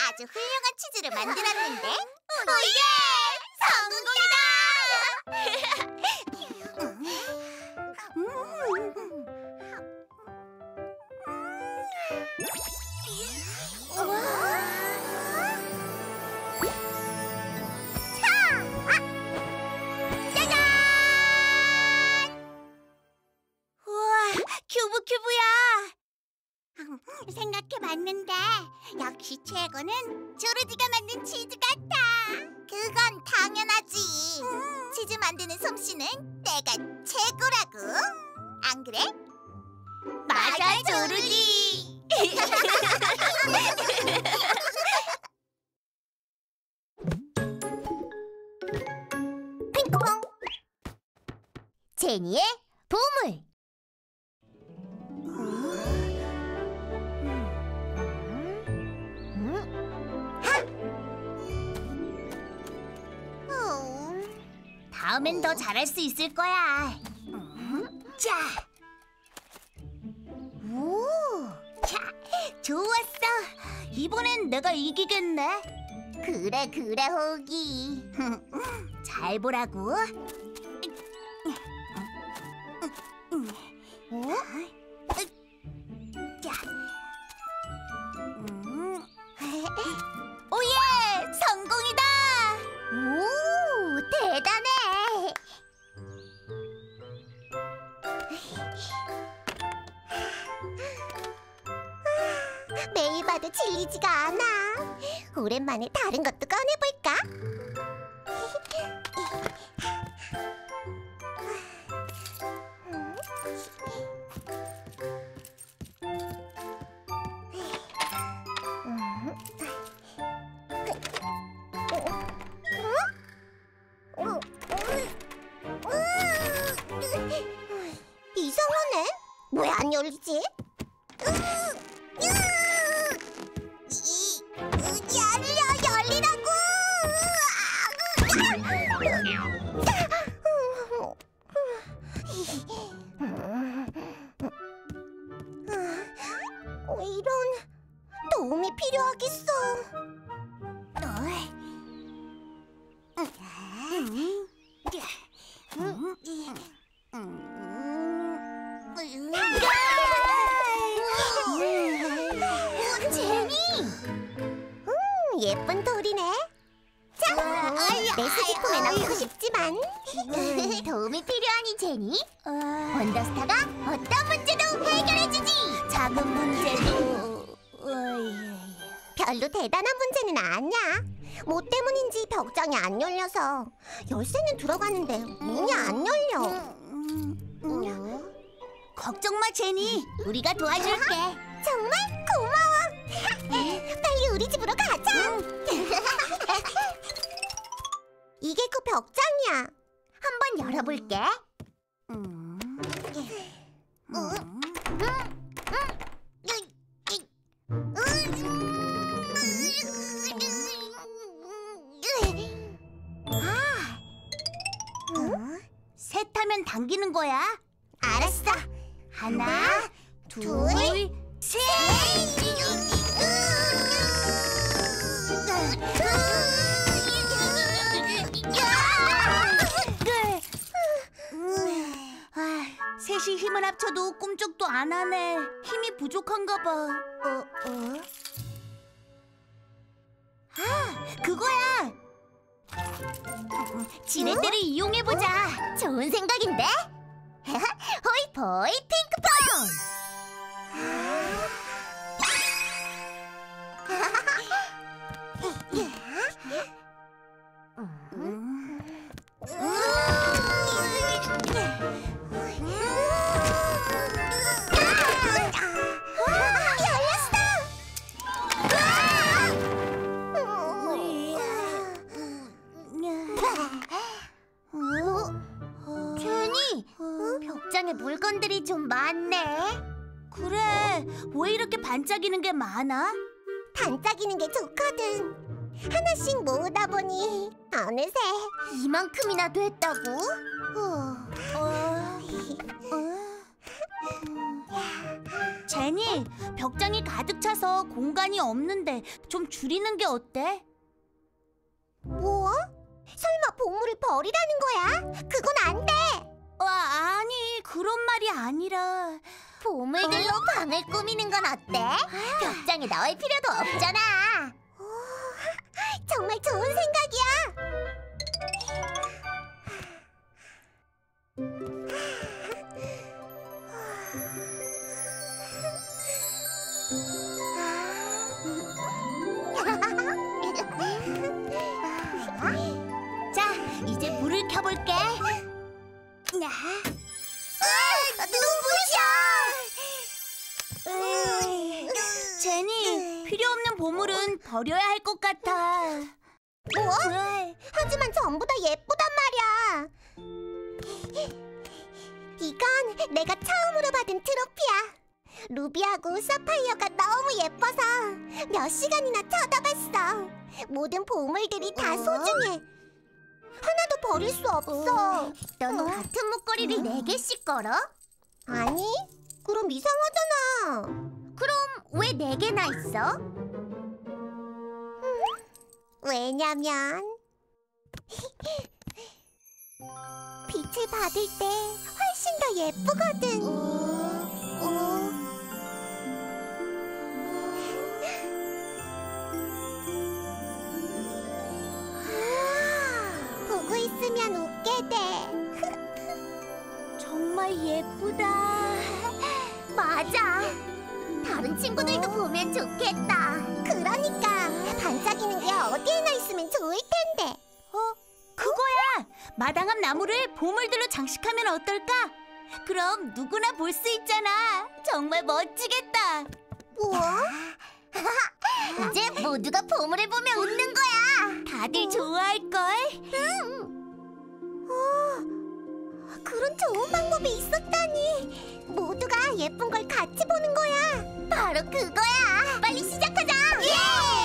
아주 훌륭한 치즈를 만들었는데? 오예! 성공이다! 자! 짜잔! 큐브야. 생각해봤는데 역시 최고는 조르디가 만든 치즈 같아. 그건 당연하지. 치즈 만드는 솜씨는 내가 최고라고. 안 그래? 맞아, 조르디. 핑크퐁 제니의 보물. 다음엔 더 잘할 수 있을 거야. 자, 오, 자, 좋았어. 이번엔 내가 이기겠네. 그래, 그래, 호기. 잘 보라고. 어? 자, 오예, 성공이다. 오, 대단해. 매일 봐도 질리지가 않아. 오랜만에 다른 것도 꺼내볼까? 이상하네. 왜 안 열리지? 필요하겠어. 제니! 예쁜 돌이네. 자, 내 수집품에 넣고 싶지만 도움이 필요하니 제니. 원더스타가 어떤 문제도 해결해주지. 작은 문제도. 별로 대단한 문제는 아니야. 뭐 때문인지 벽장이 안 열려서. 열쇠는 들어가는데 문이 안 열려. 걱정 마, 제니. 우리가 도와줄게. 정말 고마워. 빨리 우리 집으로 가자. 이게 그 벽장이야. 한번 열어볼게. 세타면 당기는 거야. 알았어. 하나, 둘, 셋. 셋이 힘을 합쳐도 꿈쩍도 안 하네. 힘이 부족한가 봐. 아, 그거야. 지렛대를 이용해보자. 좋은 생각인데? 호이 포이 핑크퐁! 물건들이 좀 많네. 그래, 왜 이렇게 반짝이는 게 많아? 반짝이는 게 좋거든. 하나씩 모으다 보니 어느새 이만큼이나 됐다고? 제니, 벽장이 가득 차서 공간이 없는데 좀 줄이는 게 어때? 뭐? 설마 보물을 버리라는 거야? 그건 안 돼! 아니, 그런 말이 아니라 보물들로 방을 꾸미는 건 어때? 벽장에 넣을 필요도 없잖아. 오, 정말 좋은 생각이야. 있구나. 눈부셔! 제니, 필요 없는 보물은 버려야 할 것 같아. 뭐? 하지만 전부 다 예쁘단 말이야. 이건 내가 처음으로 받은 트로피야. 루비하고 사파이어가 너무 예뻐서 몇 시간이나 쳐다봤어. 모든 보물들이 다 소중해. 하나도 버릴 수 없어. 너는 같은 목걸이를 4개씩 걸어? 아니, 그럼 이상하잖아. 그럼 왜 4개나 있어? 왜냐면 빛을 받을 때 훨씬 더 예쁘거든. 보고 있으면 웃게 돼. 정말 예쁘다. 맞아. 다른 친구들도 보면 좋겠다. 그러니까 반짝이는 게 어디에나 있으면 좋을 텐데. 그거야! 마당 앞 나무를 보물들로 장식하면 어떨까? 그럼 누구나 볼 수 있잖아. 정말 멋지겠다. 뭐? 이제 모두가 보물을 보며 웃는 거야. 다들 좋아할걸? 응. 그런 좋은 방법이 있었다니. 모두가 예쁜 걸 같이 보는 거야. 바로 그거야. 빨리 시작하자. 예!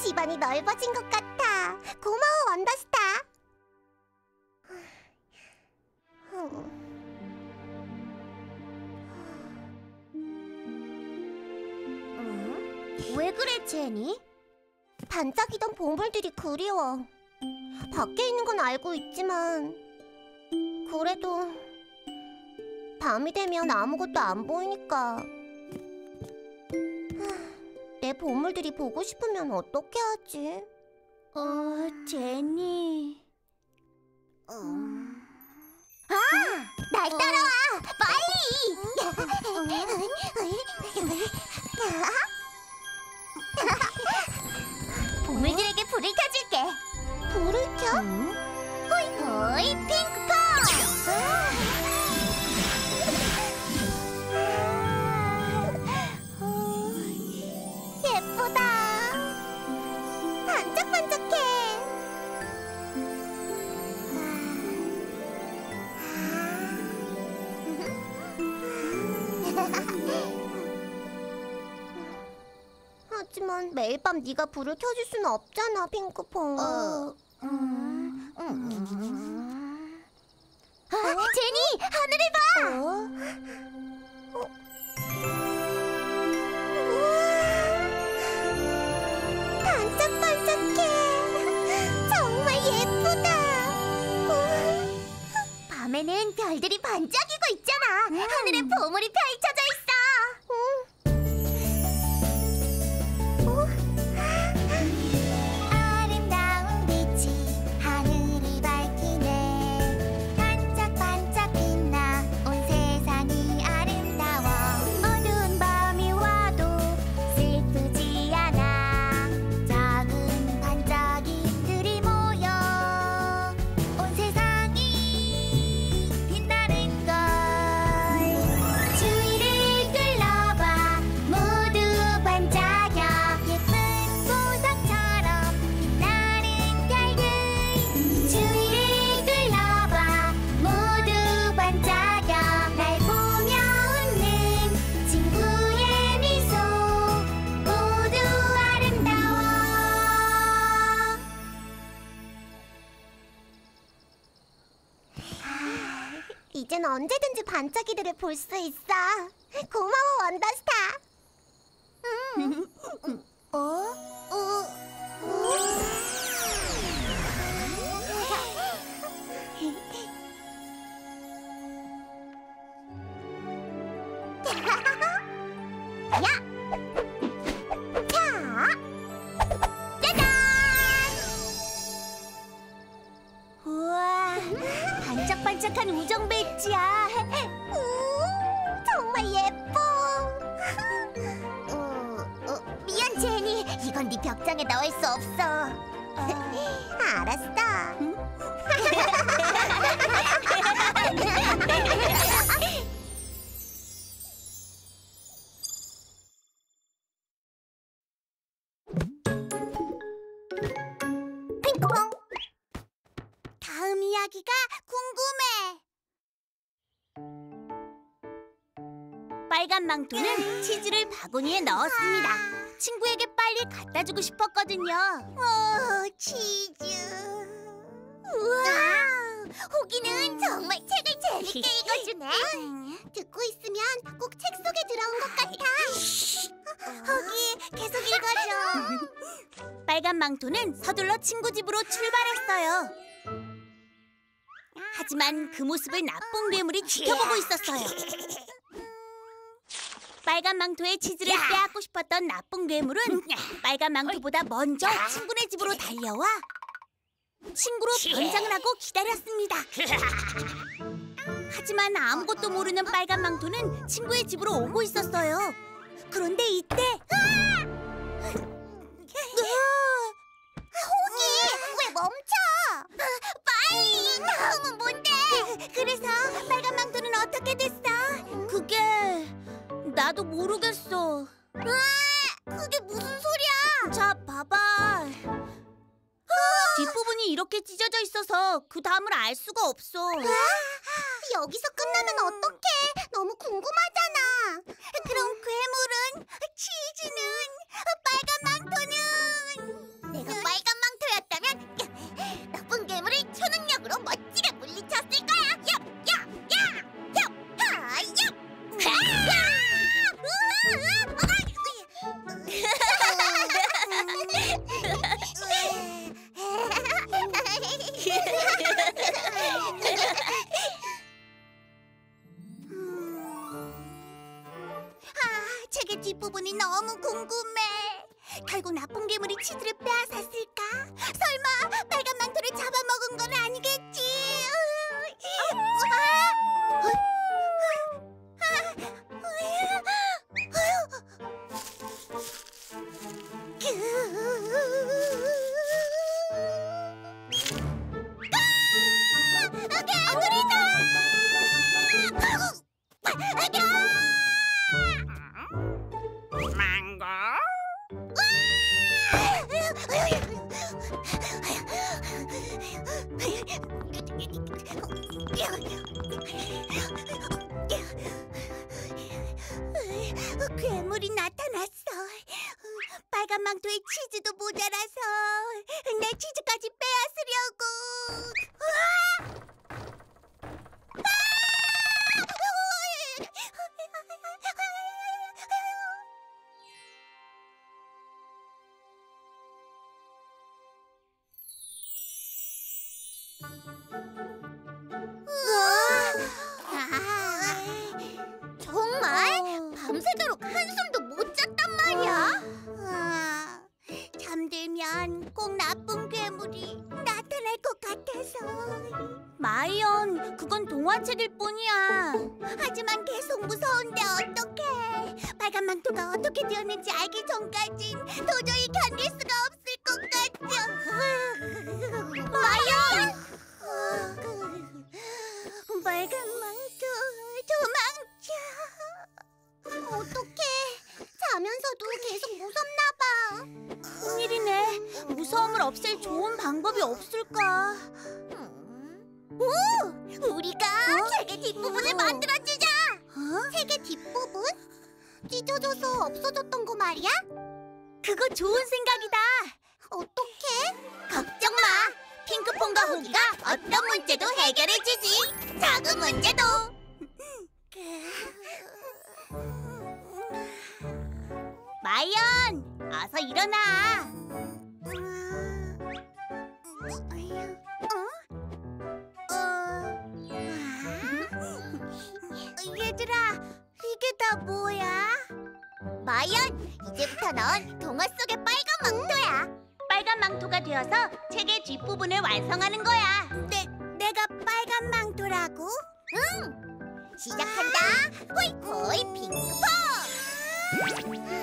집안이 넓어진 것 같아. 고마워, 원더스타. 왜 그래, 제니? 반짝이던 보물들이 그리워. 밖에 있는 건 알고 있지만 그래도 밤이 되면 아무것도 안 보이니까 내 보물들이 보고 싶으면 어떻게 하지? 제니... 날 따라와! 빨리! 보물들에게 불을 켜줄게! 불을 켜? 호이 포이 핑크퐁! 예쁘다. 반짝반짝해. 하지만 매일 밤 네가 불을 켜줄 수는 없잖아, 핑크퐁. 제니, 하늘을 봐. 반짝반짝해. 정말 예쁘다. 밤에는 별들이 반짝이고 있잖아. 하늘에 보물이 펼쳐져 있어. 아름다운 빛이 하늘을 밝히네. 반짝반짝 빛나 온 세상이 아름다워. 어두운 밤이 와도 슬프지 않아. 작은 반짝이들이 모여 온 세상이 빛나는 걸. 주위를 둘러봐 모두 반짝여. 예쁜 보석처럼 빛나는 별들. 주위를 둘러봐 모두 반짝여. 날 보며 웃는 친구의 미소 모두 아름다워. 이젠 언제든지 반짝이들을 볼 수 있어. 고마워, 원더스타. 어? 반짝반짝한 우정 배지야. 정말 예뻐. 미안 제니, 이건 네 벽장에 넣을 수 없어. 알았어. 응? 핑크퐁, 다음 이야기가 궁금해. 빨간 망토는 치즈를 바구니에 넣었습니다. 친구에게 빨리 갖다 주고 싶었거든요. 치즈. 우와, 호기는 정말 책을 재밌게 읽어주네. 듣고 있으면 꼭 책 속에 들어온 것 같아. 호기, 계속 읽어줘. 빨간 망토는 서둘러 친구 집으로 출발했어요. 하지만 그 모습을 나쁜 괴물이 지켜보고 있었어요. 빨간 망토의 치즈를 빼앗고 싶었던 나쁜 괴물은 빨간 망토보다 먼저 친구네 집으로 달려와 친구로 변장을 하고 기다렸습니다. 하지만 아무것도 모르는 빨간 망토는 친구의 집으로 오고 있었어요. 그런데 이때 호기, 왜 멈춰? 빨리! 다음은 뭔데? 그래서 빨간 망토는 어떻게 됐어? 그게... 나도 모르겠어. 그게 무슨 소리야? 자, 봐봐. 뒷부분이 이렇게 찢어져 있어서 그 다음을 알 수가 없어. 여기서 끝나면 어떡해? 너무 궁금하잖아. 그럼 괴물은? 치즈는? 빨간 망토는? 내가 빨간 망토였다면 나쁜 괴물을 초능력으로 멋지게 물리쳤을 거야. 책의 뒷부분이 너무 궁금해. 결국 나쁜 괴물이 치즈를 빼앗았을까? 설마 빨간 망토를 잡아먹은 건 아니겠지? 괴물이 나타났어. 빨간 망토에 치즈도 모자라서 내 치즈까지 빼앗으려고. 밤새도록 한숨도 못 잤단 말이야. 잠들면 꼭 나쁜 괴물이 나타날 것 같아서. 마이언, 그건 동화책일 뿐이야. 하지만 계속 무서운데 어떡해. 빨간 망토가 어떻게 되었는지 알기 전까진 도저히 견딜 수가 없을 것 같아. 마이언! 빨간 망토, 도망쳐. 어떡해. 자면서도 계속 무섭나 봐. 큰일이네. 무서움을 없앨 좋은 방법이 없을까? 오! 우리가 책의 뒷부분을 만들어주자! 책의 뒷부분? 찢어져서 없어졌던 거 말이야? 그거 좋은 생각이다. 어떡해? 걱정 마. 핑크퐁과 호기가 어떤 문제도 해결해주지. 작은 문제도. 마이언, 어서 일어나. 얘들아, 이게 다 뭐야? 마이언, 이제부터 넌 동화 속의 빨간 망토야. 빨간 망토가 되어서 책의 뒷부분을 완성하는 거야. 네, 내가 빨간 망토라고? 응! 시작한다! 호이 포이 핑크퐁!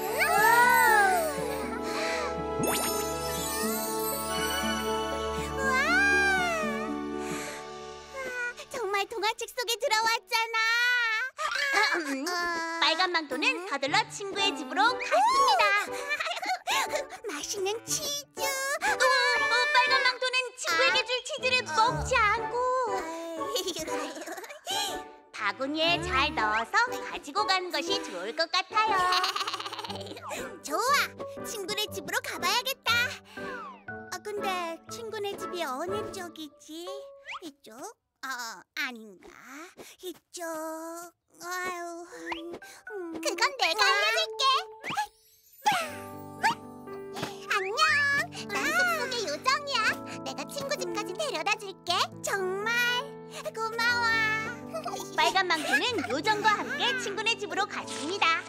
우와! 정말 동화책 속에 들어왔잖아! 빨간 망토는 서둘러 친구의 집으로 갔습니다! 맛있는 치즈! 빨간 망토는 친구에게 줄 치즈를 먹지 않고 바구니에 잘 넣어서 가지고 간 것이 좋을 것 같아요. 좋아! 친구네 집으로 가봐야겠다. 근데 친구네 집이 어느 쪽이지? 이쪽? 아닌가? 이쪽... 아유... 그건 내가 알려줄게! 안녕! 난 숲속의 요정이야. 내가 친구 집까지 데려다 줄게. 정말? 고마워. 빨간 망토는 요정과 함께 친구네 집으로 갔습니다.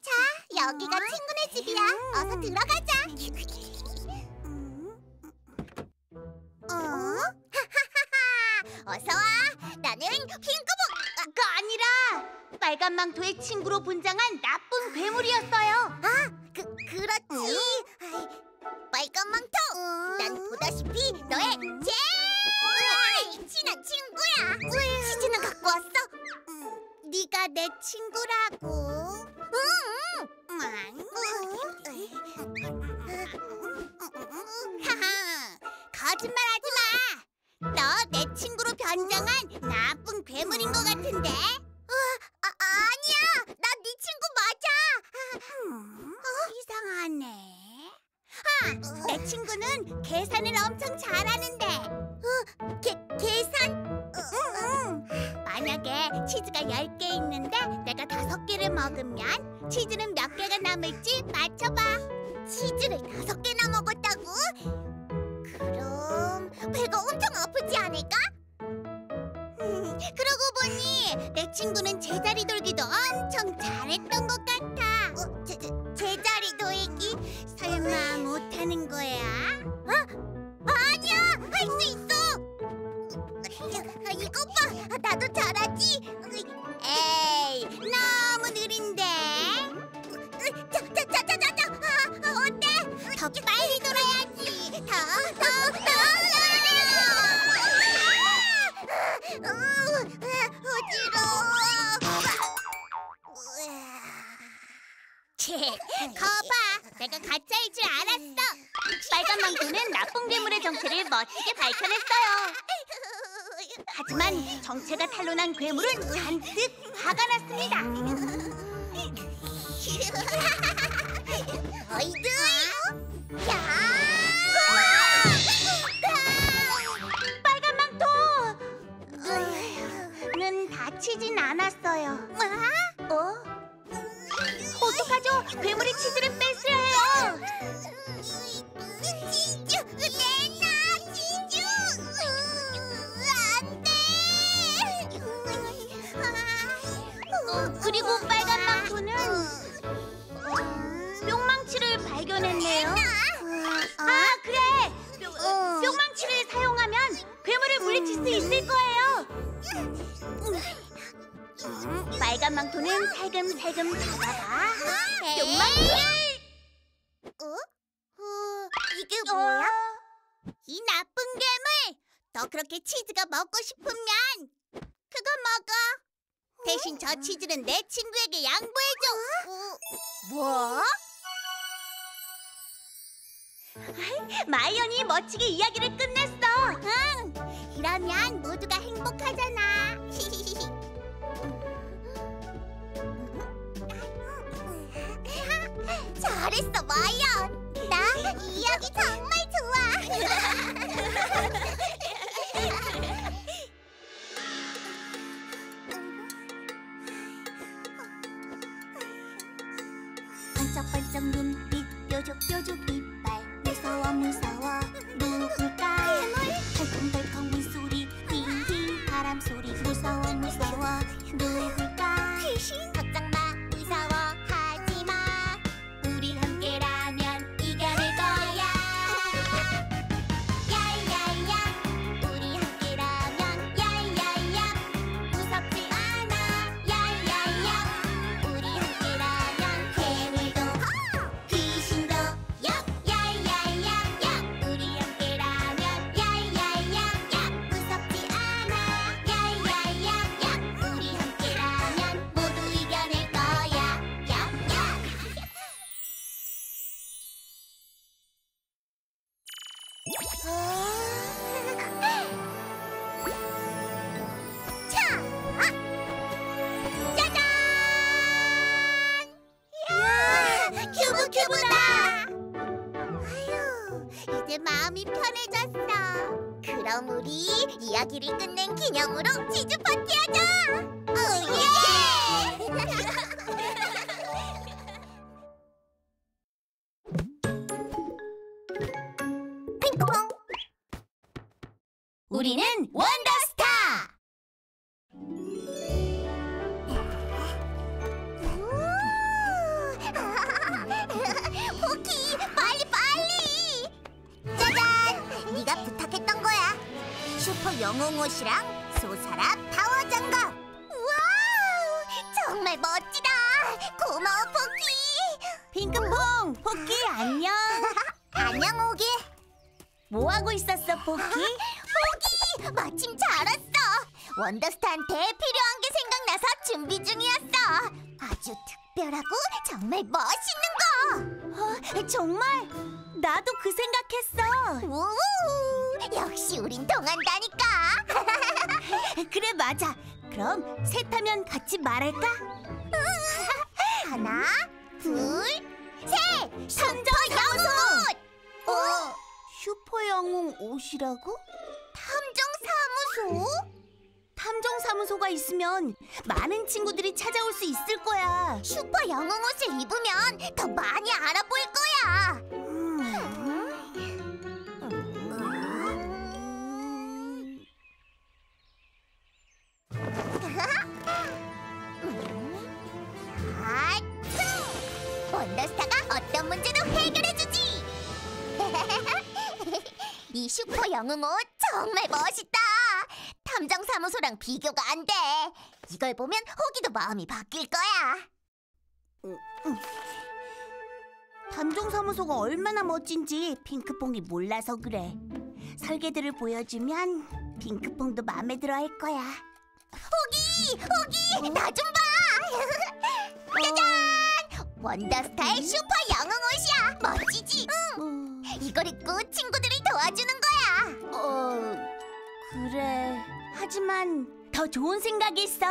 자, 여기가 친구네 집이야. 어서 들어가자. 어서와. 나는 핑크퐁가 아니라 빨간 망토의 친구로 분장한 나쁜 괴물이었어요. 그렇지. 빨간 망토, 난 보다시피 너의 제일 친한 친구야. 치즈는 갖고 왔어? 네가 내 친구라고? 거짓말하지 마. 너 내 친구로 변장한 나쁜 괴물인 것 같은데? 아니야. 나 네 친구 맞아. 이상하네. 내 친구는 계산을 엄청 잘하는데. 계산? 응. 만약에 치즈가 10개 있는데 내가 5개를 먹으면 치즈는 몇 개가 남을지 맞춰봐. 치즈를 5개나 먹었다고? 그럼 배가 엄청 아프지 않을까? 그러고 보니 내 친구는 제자리 돌기도 엄청 잘했던 것 같아. 제자리 돌기? 설마 못하는 거야? 아니야! 할 수 있어! 이것 봐! 나도 잘하지! 에이, 너무 느린데? 자! 어때? 더 빨리 돌아야지! 더! 어지러워! 거봐! 내가 가짜일 줄 알았어. 빨간 망토는 나쁜 괴물의 정체를 멋지게 밝혀냈어요. 하지만 정체가 탄로난 괴물은 잔뜩 화가 났습니다. 어이들! 빨간 망토! 는 다치진 않았어요. 어떡하죠? 괴물이 치즈를 뺏으려 해요. 치즈! 내놔! 치즈! 안 돼! 그리고 빨간 망토는 뿅망치를 발견했네요. 그래! 뿅망치를 사용하면 괴물을 물리칠 수 있을 거예요. 빨간 망토는 살금살금 다가가 뿅망치! 이게 뭐야? 이 나쁜 괴물! 너 그렇게 치즈가 먹고 싶으면 그거 먹어! 대신 저 치즈는 내 친구에게 양보해줘! 뭐? 마이언이 멋지게 이야기를 끝냈어! 응! 이러면 모두가 행복하잖아! 잘했어, 마이언! 나 이 이야기 정말 좋아! 번쩍번쩍 눈빛, 뾰족뾰족 이빨, 무서워 누굴까요? 덜컹덜컹 물소리, 윙윙 바람소리, 무서워 누굴까? 귀신? 걱정 마, 무서워 야야야 마음이 편해졌어. 그럼 우리 이야기를 끝낸 기념으로 치즈 파티 하자. 오예! 핑크퐁. 우리는 원더스타. 영웅 옷이랑 소사라 파워 장갑. 와우, 정말 멋지다. 고마워 포키. 핑크퐁, 포키 안녕. 안녕 오기. 뭐 하고 있었어 포키? 포키 마침 잘 왔어. 원더스타한테 필요한 게 생각나서 준비 중이었어. 아주 특별하고 정말 멋있는 거. 정말 나도 그 생각했어. 우우. 역시 우린 통한다니까. 그래 맞아. 그럼 셋하면 같이 말할까? 하나, 둘, 셋! 탐정사무소! 어? 슈퍼영웅 옷이라고? 탐정사무소? 탐정사무소가 있으면 많은 친구들이 찾아올 수 있을 거야. 슈퍼영웅 옷을 입으면 더 많이 알아볼 거야. 원더스타가 어떤 문제도 해결해주지! 이 슈퍼 영웅 옷 정말 멋있다! 탐정사무소랑 비교가 안 돼! 이걸 보면 호기도 마음이 바뀔 거야! 탐정사무소가 얼마나 멋진지 핑크퐁이 몰라서 그래. 설계들을 보여주면 핑크퐁도 마음에 들어 할 거야. 호기! 호기! 나 좀 봐! 짜잔! 원더스타의 슈퍼 영웅 옷이야! 멋지지? 응! 이걸 입고 친구들이 도와주는 거야! 그래... 하지만 더 좋은 생각이 있어!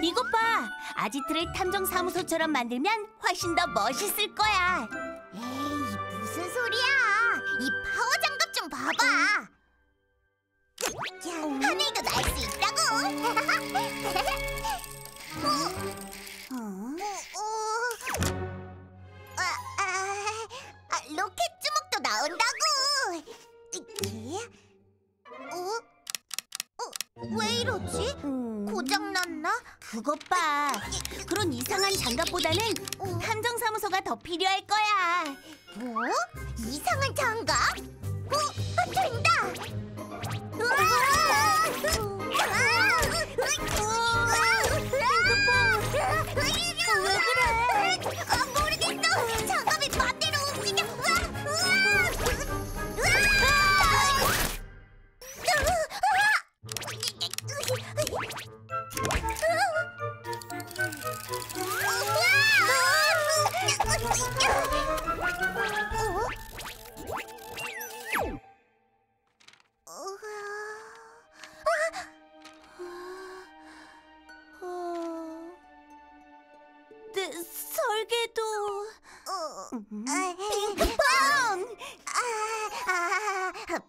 이것 봐! 아지트를 탐정사무소처럼 만들면 훨씬 더 멋있을 거야! 에이, 무슨 소리야! 이 파워 장갑 좀 봐봐! 하늘도 날 수 있다고! 로켓 주먹도 나온다고! 왜 이러지? 고장났나? 그것 봐! 그런 이상한 장갑보다는 탐정사무소가 더 필요할 거야! 뭐? 이상한 장갑? 된다! 왜 그래? 모르겠어! 장갑이 맘대로 움직여! 핑크퐁!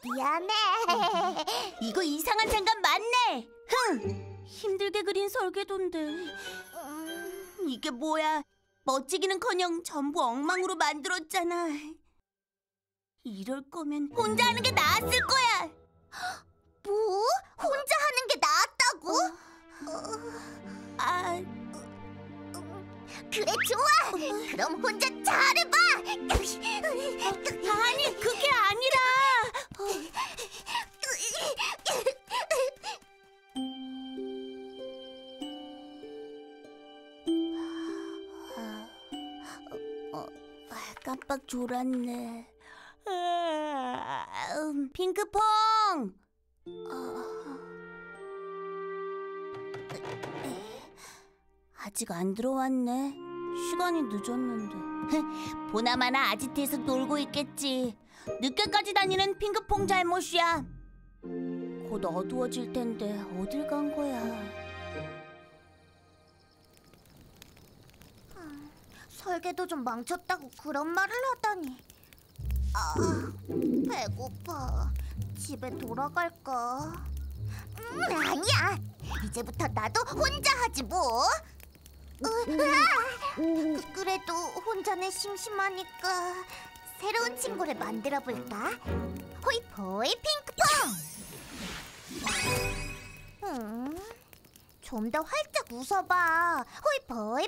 미안해. 이거 이상한 장갑 맞네. 흥! 힘들게 그린 설계도인데. 이게 뭐야? 멋지기는커녕 전부 엉망으로 만들었잖아. 이럴 거면 혼자 하는 게 나았을 거야. 뭐? 혼자 하는 게 나았다고? 그래 좋아! 그럼 혼자 잘해봐! 아니 그게 아니라! 깜빡 졸았네. 핑크퐁! 아직 안 들어왔네. 시간이 늦었는데. 보나마나 아지트에서 놀고 있겠지. 늦게까지 다니는 핑크퐁 잘못이야. 곧 어두워질 텐데 어딜 간 거야. 설계도 좀 망쳤다고 그런 말을 하다니. 아, 배고파. 집에 돌아갈까? 아니야. 이제부터 나도 혼자 하지 뭐. 그래도 혼자는 심심하니까 새로운 친구를 만들어 볼까? 호이 포이 핑크퐁. 좀 더 활짝 웃어봐. 호이 포이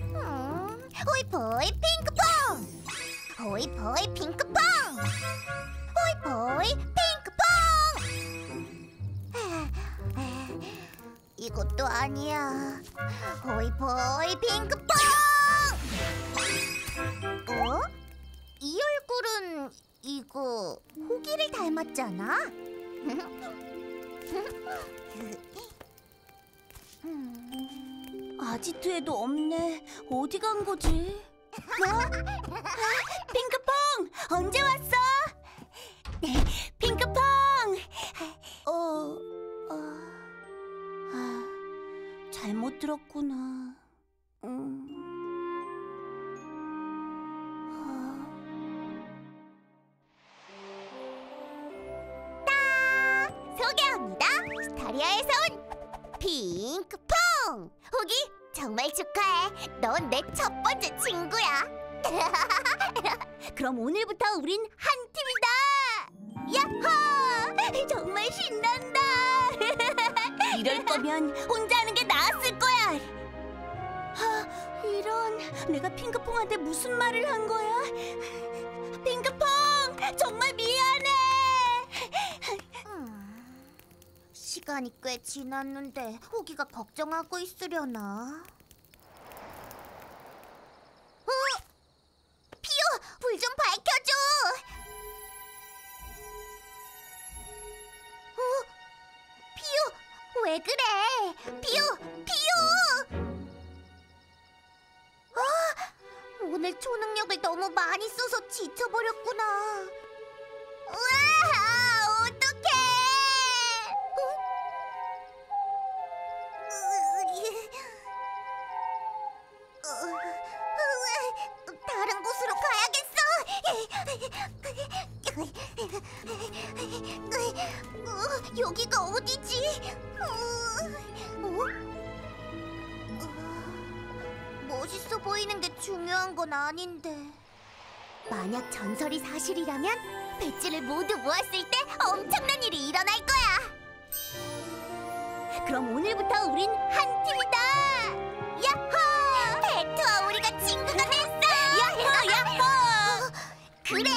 핑크퐁. 호이 포이 핑크퐁. 호이 포이 핑크퐁. 호이 포이 핑크퐁. 이것도 아니야. 호이 포이 핑크퐁. 어? 이 얼굴은 이거 호기를 닮았잖아. 아지트에도 없네. 어디 간 거지? 핑크퐁 언제 왔어? 핑크퐁. 잘못 들었구나. 소개합니다. 스타리아에서 온 핑크퐁. 호기 정말 축하해. 넌 내 첫 번째 친구야. 그럼 오늘부터 우린 한 팀이다. 야호! 정말 신난다. 이럴 거면 혼자 하는 게 나았을 거야. 아, 이런. 내가 핑크퐁한테 무슨 말을 한 거야? 핑크퐁 정말 미안해. 시간이 꽤 지났는데 호기가 걱정하고 있으려나? 피오! 불 좀 밝혀줘! 피오! 왜 그래? 피오! 피오! 오늘 초능력을 너무 많이 써서 지쳐버렸구나. 우와! 어떡해! 다른 곳으로 가야겠어. 여기가 어디지? 멋있어 보이는 게 중요한 건 아닌데. 만약 전설이 사실이라면 배지를 모두 모았을 때 엄청난 일이 일어날 거야. 그럼 오늘부터 우린 한 팀이다. 야호! 배트와 우리가 친구가 됐어. 야호! 야호! 그래!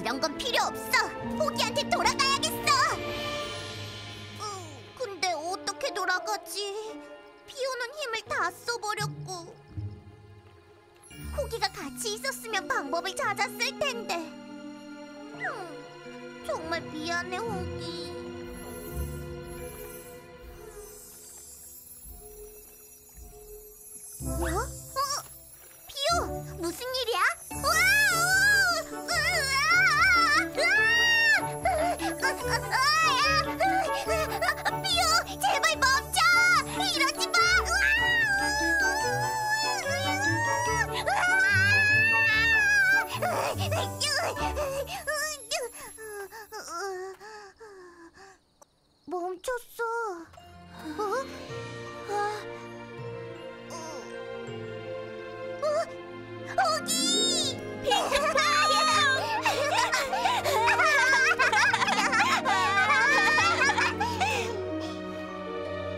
이런 건 필요 없어. 호기한테 돌아가야겠어. 근데 어떻게 돌아가지? 피오는 힘을 다 써버렸고. 호기가 같이 있었으면 방법을 찾았을 텐데. 정말 미안해, 호기. 뭐? 피오! 무슨 일이야? 피오! 제발 멈춰! 이러지 마! 멈췄어. 호기! 핑크퐁!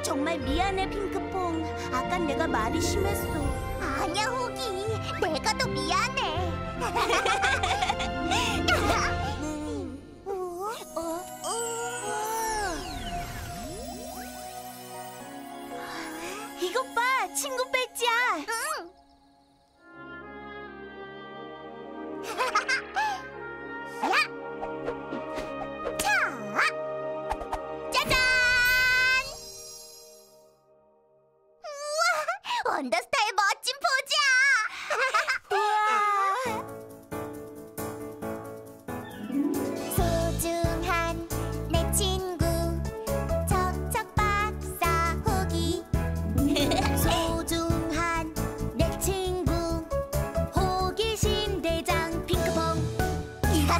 정말 미안해, 핑크퐁. 아깐 내가 말이 심했어. 아니야, 호기. 내가 더 미안해. 이것 봐, 친구 배지야. 응. 야! 자! 짜잔! 우와! 원더스타의 멋진 포즈야! 우와!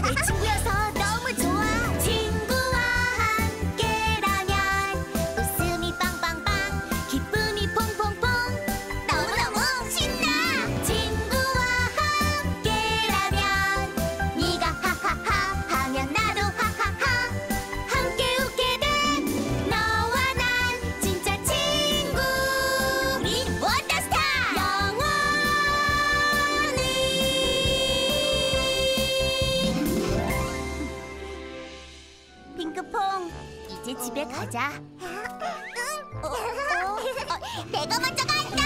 내 친구여서 너무 좋아. 친구와 함께라면 웃음이 빵빵빵, 기쁨이 퐁퐁퐁, 너무너무 신나. 친구와 함께라면 네가 하하하 하면 나도 하하하, 함께 웃게 된 너와 난 진짜 친구. 우리 원더스타 영원히. 핑크퐁, 이제 집에 가자. 내가 먼저 간다.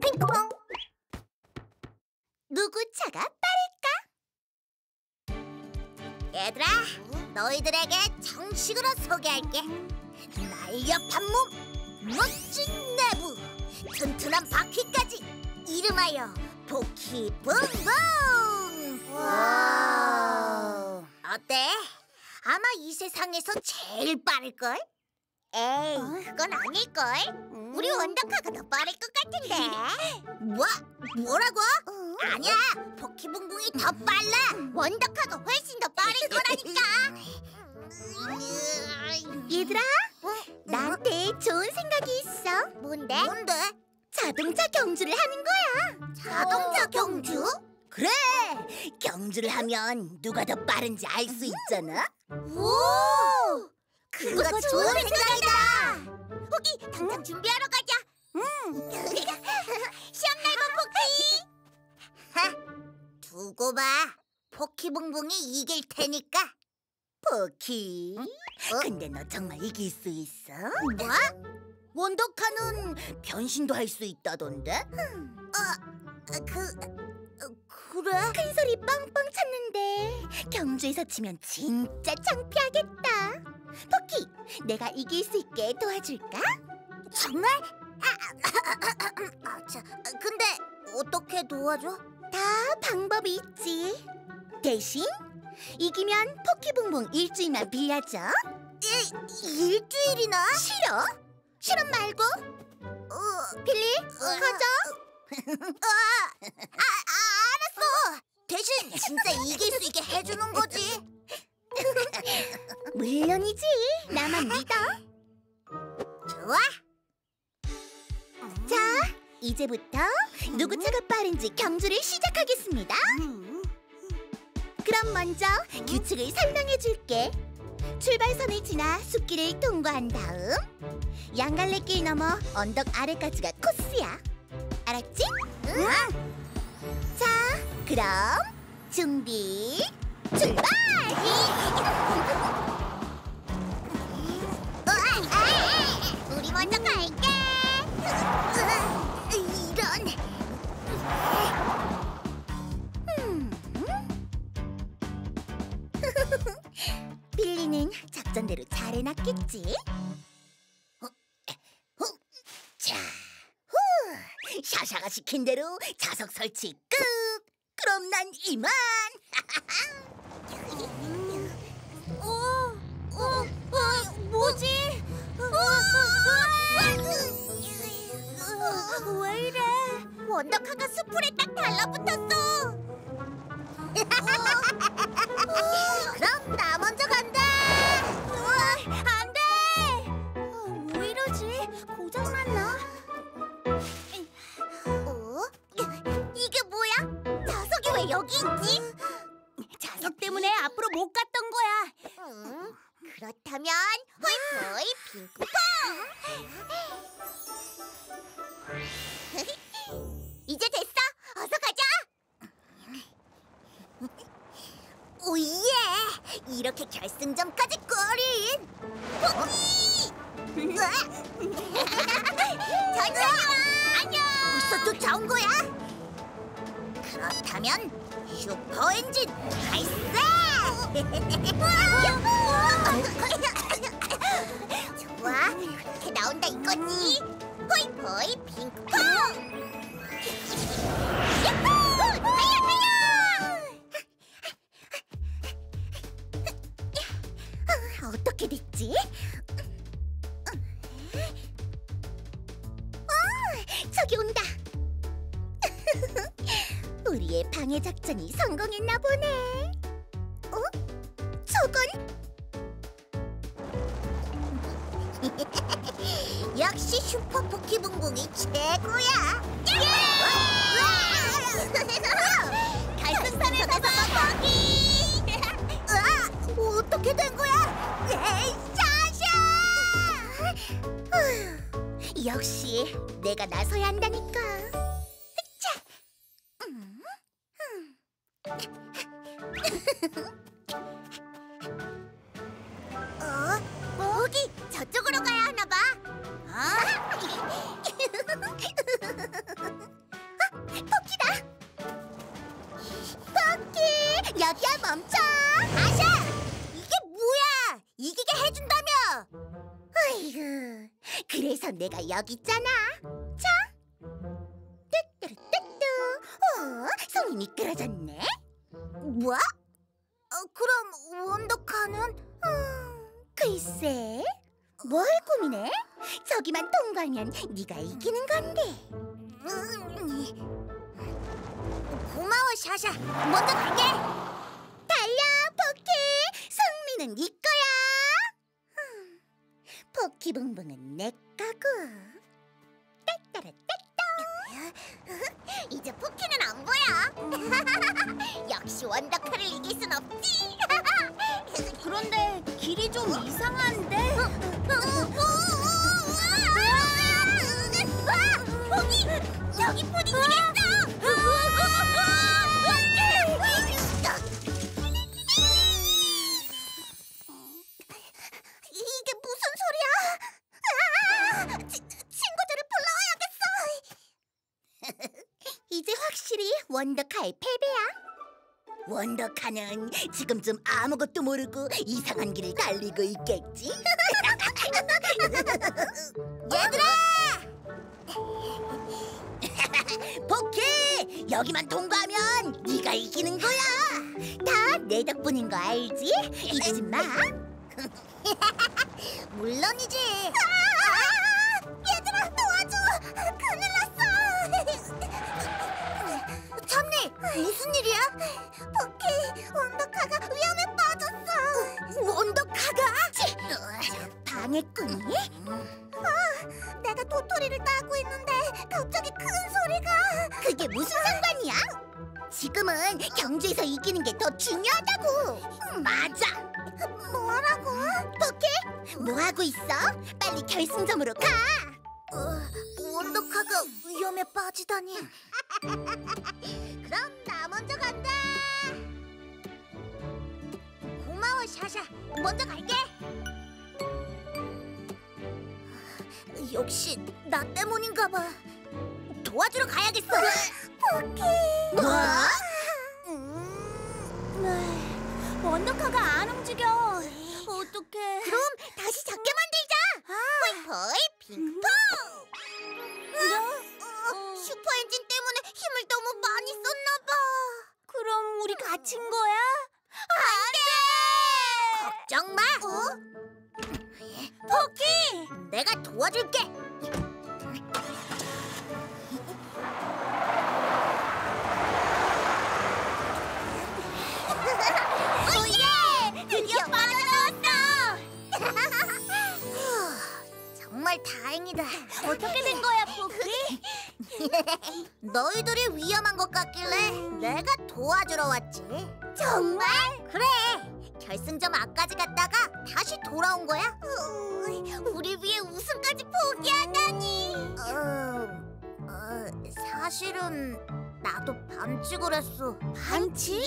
핑크퐁, 누구 차가 빠를까? 얘들아, 너희들에게 정식으로 소개할게. 날렵한 몸, 멋진 내부, 튼튼한 바퀴까지 이름하여 복희 붐붐. 와, 어때? 아마 이 세상에서 제일 빠를걸? 에이, 그건 아닐걸? 우리 원더카가 더 빠를 것 같은데. 뭐라고? 아니야, 복희 붕붕이 더 빨라. 원더카가 훨씬 더 빠를 거라니까. 얘들아, 나한테 좋은 생각이 있어. 뭔데? 자동차 경주를 하는 거야. 자동차 경주? 그래, 경주를 하면 누가 더 빠른지 알 수 있잖아. 오, 그거 좋은 생각이다. 호기, 당장 준비하러 가자. 시험 날 봐, 포키. 두고 봐, 포키붕붕이 이길 테니까. 포키, 근데 너 정말 이길 수 있어? 뭐? 원더카는 변신도 할 수 있다던데? 그래? 큰 소리 뻥뻥 쳤는데 경주에서 지면 진짜 창피하겠다. 포키, 내가 이길 수 있게 도와줄까? 정말? 근데 어떻게 도와줘? 다 방법이 있지. 대신 이기면 포키붕붕 일주일만 빌려줘. 일주일이나? 싫어 말고. 빌리, 가져. 알았어. 대신 진짜 이길 수 있게 해주는 거지? 물론이지. 나만 믿어. 좋아. 자, 이제부터 누구 차가 빠른지 경주를 시작하겠습니다. 그럼 먼저 규칙을 설명해 줄게. 출발선을 지나 숲길을 통과한 다음 양갈래길 넘어 언덕 아래까지가 코스야. 알았지? 응. 자, 그럼 준비, 출발! 우리 먼저 갈게. 빌리는 작전대로 잘 해놨겠지? 자, 샤샤가 시킨 대로 좌석 설치 끝! 그럼 난 이만! 뭐지? 왜 이래? 원더카가 수풀에 딱 달라붙었어! 그럼 나 먼저 간다! 안 돼! 왜 이러지? 고장났나? 이게 뭐야? 좌석이 왜 여기 있지? 좌석 때문에 앞으로 못 갔던 거야. 그렇다면 호이 포이 핑크퐁! 이제 됐어! 어서 가자! 오예! 이렇게 결승전까지 꼬린 포키! 천천히 와! 안녕! 벌써 쫓아온 거야? 그렇다면 슈퍼 엔진 발사! 좋아, 그렇게 나온다 이거지? 호이 포이 핑크퐁! 야호! 달려! 어떻게 됐지? 어, 저기 온다. 우리의 방해 작전이 성공했나 보네. 어? 저건? 역시 슈퍼 포켓몬공이 최고야. 갈등산에 가서 먹기. 어떻게 된 거야? 에이, 샤샤! 역시 내가 나서야 한다니까. 자, 거기 저쪽으로 가야 하나 봐. 포키다. 포키, 여기야 멈춰. 아샤, 이게 뭐야? 이기게 해준다며. 아이고, 그래서 내가 여기 있잖아. 자, 뚜뚜뚜뚜. 어, 손이 미끄러졌네. 뭐? 그럼 원더카는? 글쎄, 뭘 고민해? 저기만 통과하면 네가 이기는 건데. 고마워, 샤샤. 먼저 갈게. 달려, 포키. 승리는 네 거야. 포키붕붕은 내 거고. 따따라따따. 이제 포키는 안 보여. 역시 원더카를 이길 순 없지. 그런데 길이 좀 이상한데? 포기! 여기 부딪히겠어! 이게 무슨 소리야? 친구들을 불러와야겠어! 이제 확실히 원더카의 패배야. 원더카는 지금쯤 아무것도 모르고 이상한 길을 달리고 있겠지? 얘들아! 포키! 여기만 통과하면 네가 이기는 거야! 다 내 덕분인 거 알지? 잊지 마! 물론이지! 아! 얘들아, 도와줘! 큰일 났어! 참니, 무슨 일이야? 포키, 원더카가 위험에 빠졌어. 원더카가? 치, 방해꾼이? 아, 내가 도토리를 따고 있는데 갑자기 큰 소리가. 그게 무슨 상관이야? 지금은 경주에서 이기는 게 더 중요하다고. 맞아. 뭐라고? 포키, 뭐하고 있어? 빨리 결승점으로 가. 원더카가 위험에 빠지다니. 그럼 나 먼저 간다. 고마워, 샤샤. 먼저 갈게. 역시 나 때문인가 봐. 도와주러 가야겠어. 포키. 뭐? 원더카가 안 움직여. 어떡해. 그럼 다시 작게 만들자. 호이 포이 핑크퐁. 슈퍼엔진 때문에 힘을 너무 많이 썼나봐. 그럼 우리 갇힌 거야? 안 돼! 걱정 마! 포키! 내가 도와줄게! 오예! 드디어 빠져나왔어! 정말 다행이다. 어떻게 된 거야, 포키? 너희들이 위험한 것 같길래 내가 도와주러 왔지. 정말? 그래. 결승점 앞까지 갔다가 다시 돌아온 거야. 우리 위해 우승까지 포기하다니. 사실은 나도 반칙을 했어. 반칙?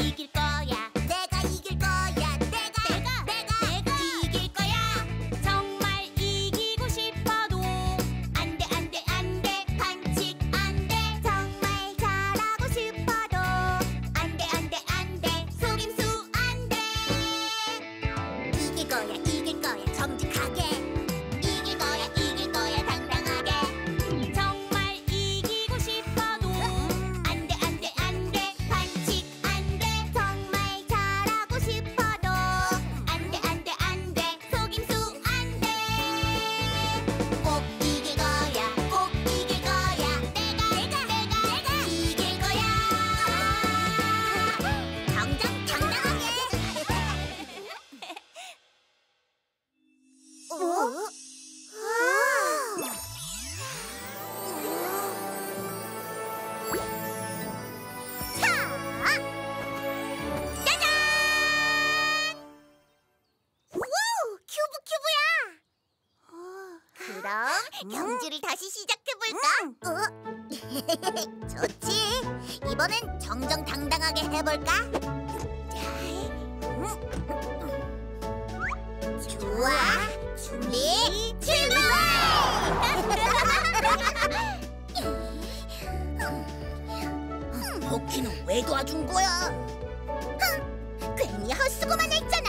이길 거야, 이길 거야, 정직하게. 이길 거야, 이길 거야. 좋지. 이번엔 정정당당하게 해볼까? 좋아, 준비, 출발! 버키는 왜 도와준 거야? 괜히 헛수고만 했잖아.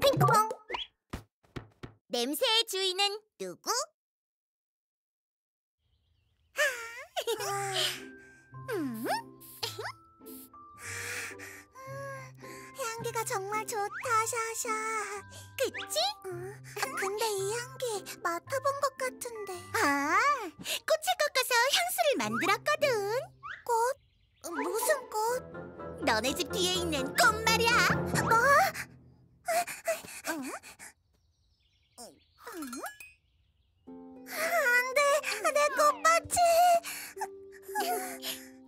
핑크퐁, 냄새의 주인은 누구? 향기가 정말 좋다, 샤샤. 그치? 응. 근데 이 향기 맡아본 것 같은데. 아, 꽃을 꺾어서 향수를 만들었거든. 꽃? 무슨 꽃? 너네 집 뒤에 있는 꽃 말이야. 뭐? 안 돼, 내 꽃밭이.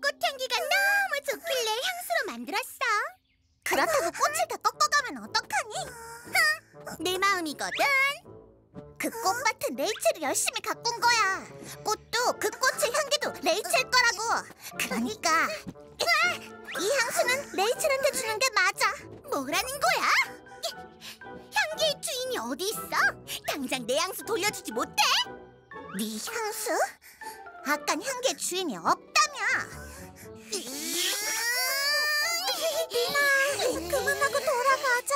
꽃향기가 너무 좋길래 향수로 만들었어. 그렇다고 꽃을 다 꺾어가면 어떡하니? 내 마음이거든. 그 꽃밭은 레이첼이 열심히 가꾼 거야. 꽃도 그 꽃의 향기도 레이첼 거라고. 그러니까 이 향수는 레이첼한테 주는 게 맞아. 뭐라는 거야? 향기의 주인이 어디 있어? 당장 내 향수 돌려주지 못해? 네 향수? 아깐 향기의 주인이 없다며. 미나, 그만하고 돌아가자.